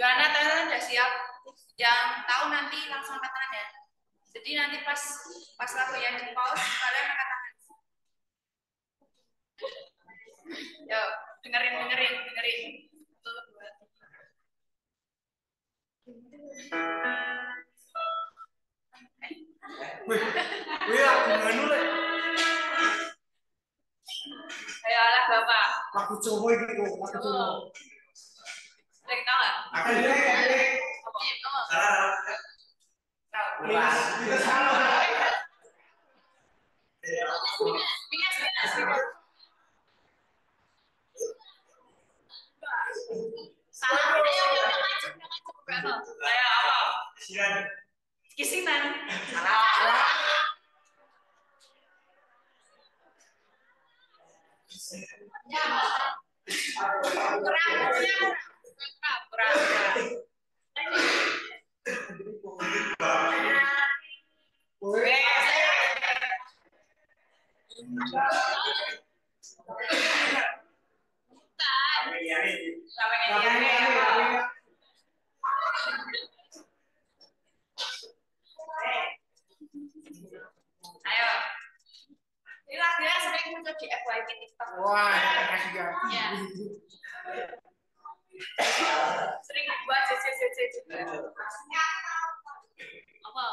Joanna, teman-teman sudah siap? Yang tahu nanti langsung angkat tangan. Jadi nanti pas pas lagu yang di pause kalian angkat tangan. Yo, dengerin dengerin dengerin. Wih, wih, jangan dulu. Ayolah bapak. Aku coba gitu, aku coba. Lagi tahu nggak? Akan jadi. Salah. Salah. Kita salah. Bias, bias, bias. Salah. Ayo, jangan maju, jangan maju berapa? Ayo apa? Kisinan. Kisinan. Salah. Ya. Kurang, kurang. Ayo, ini lagunya sering muncul di F Y P TikTok. Wah, ya. Sering buat C C C C juga. Apa?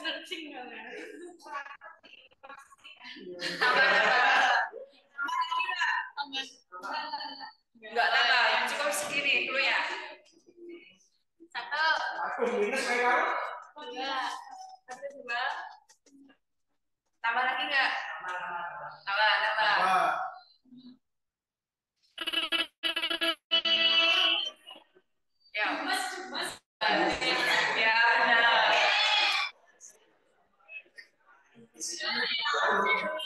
Searching nggak? Tambah tambah. Enggak tambah. Cukup segini dulu ya. Satu. Dua. Satu dua. Tambah lagi nggak? Tambah tambah. Ya, mas, mas. Ya, nah. Sumatera,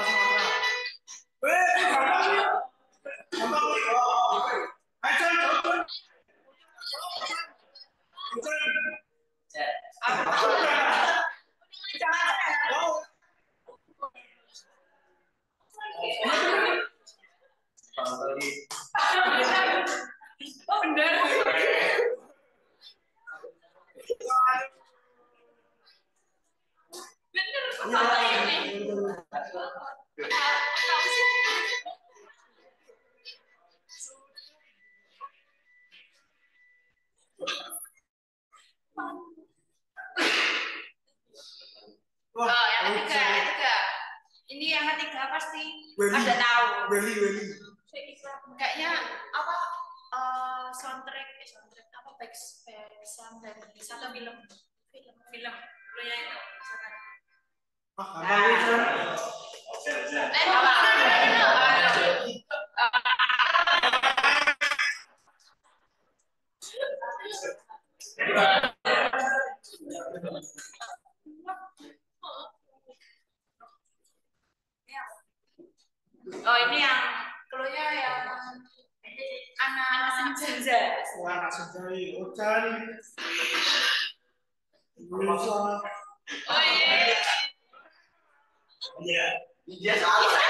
Sumatera. Oh, benar. Benar, benar. Oh, yang ketiga, yang ketiga. Ini yang ketiga pasti ada tahu. Weli, Weli. Kayaknya apa uh, soundtrack, eh, soundtrack apa back sound dari satu film, film, film. Lo yang itu misalkan. Ah, nah, eh, apa? Oh, ini yang keluarnya yang anak-anak senja. Anak senja, hujan. Bisa. Oh iya. Iya. Iya soalnya.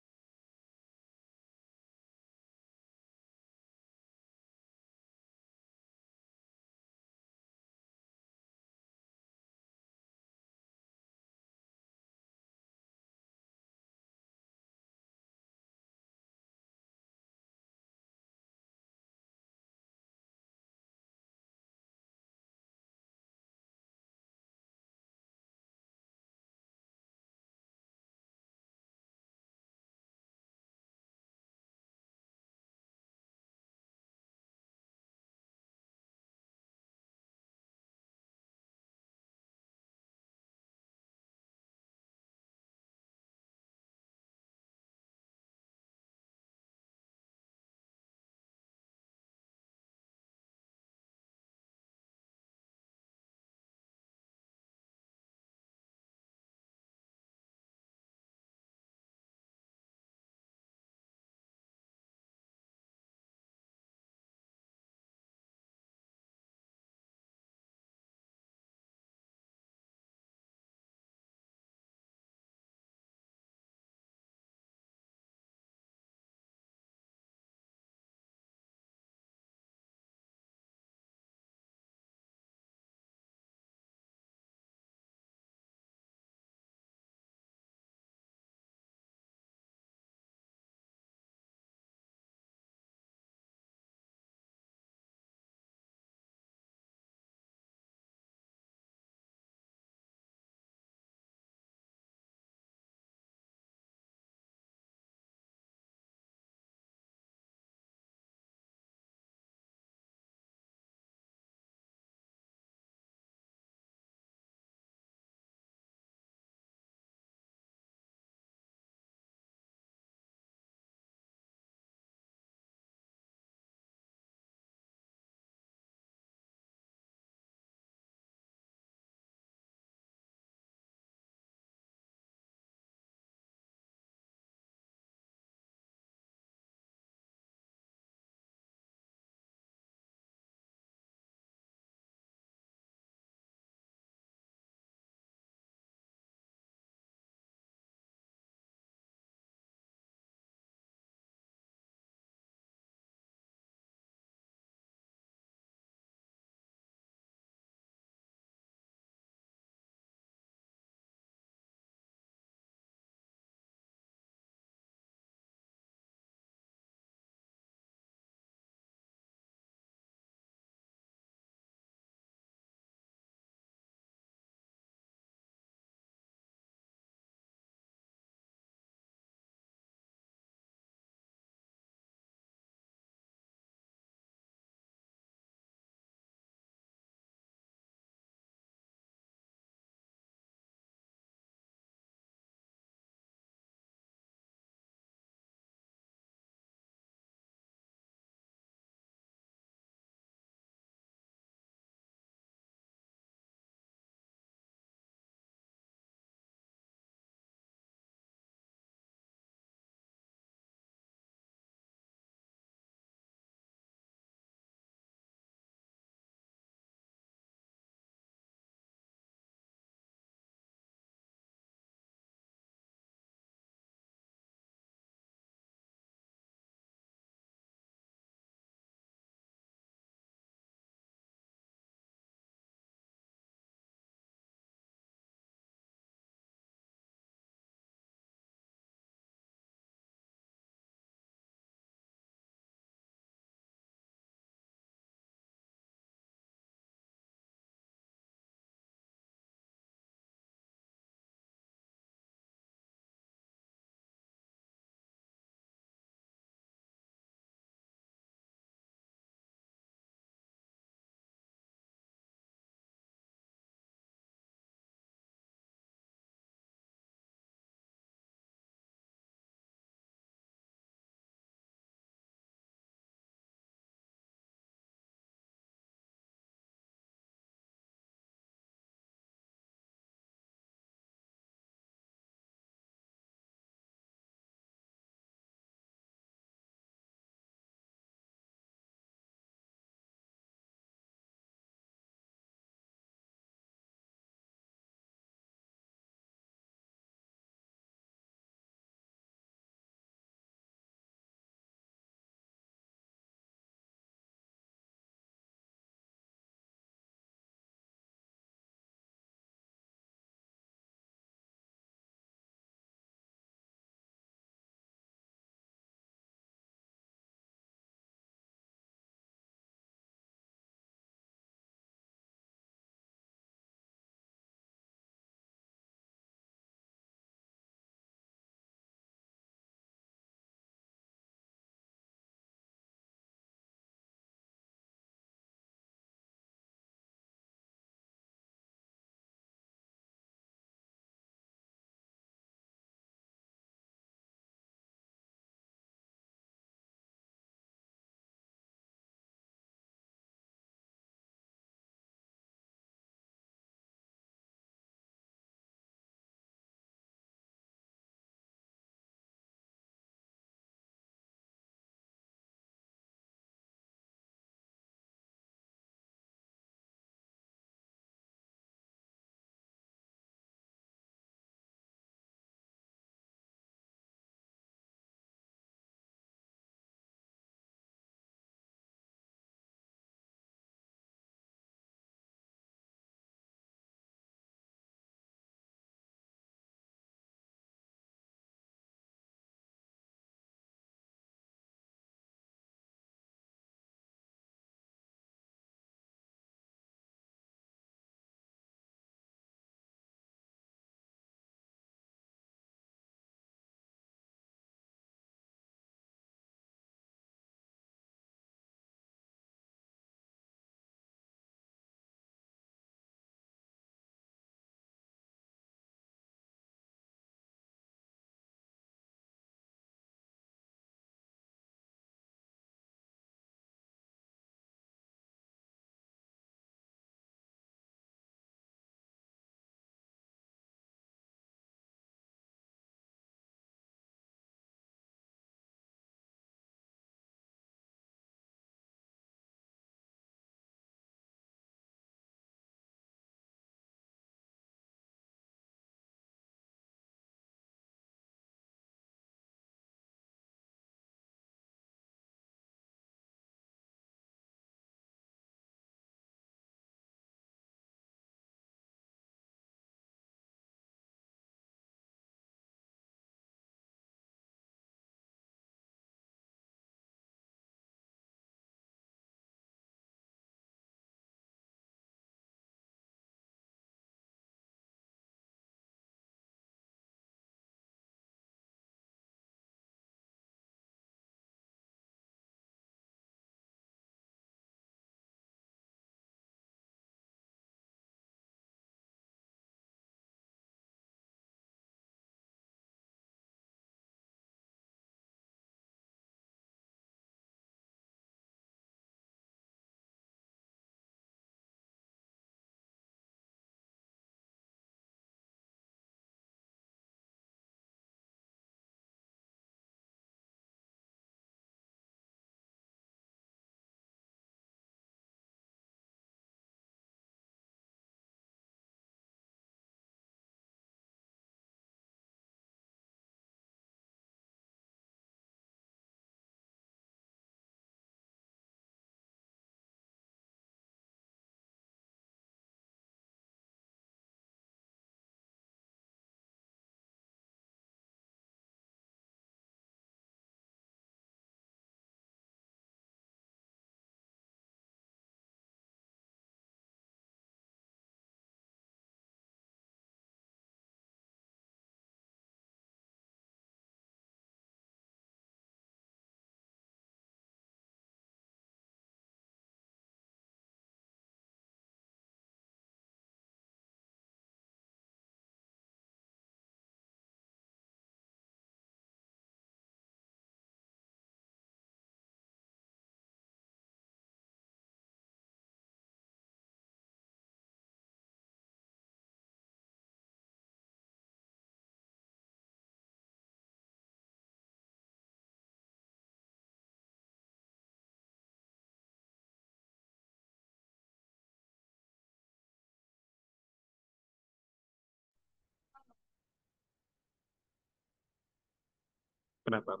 Kenapa?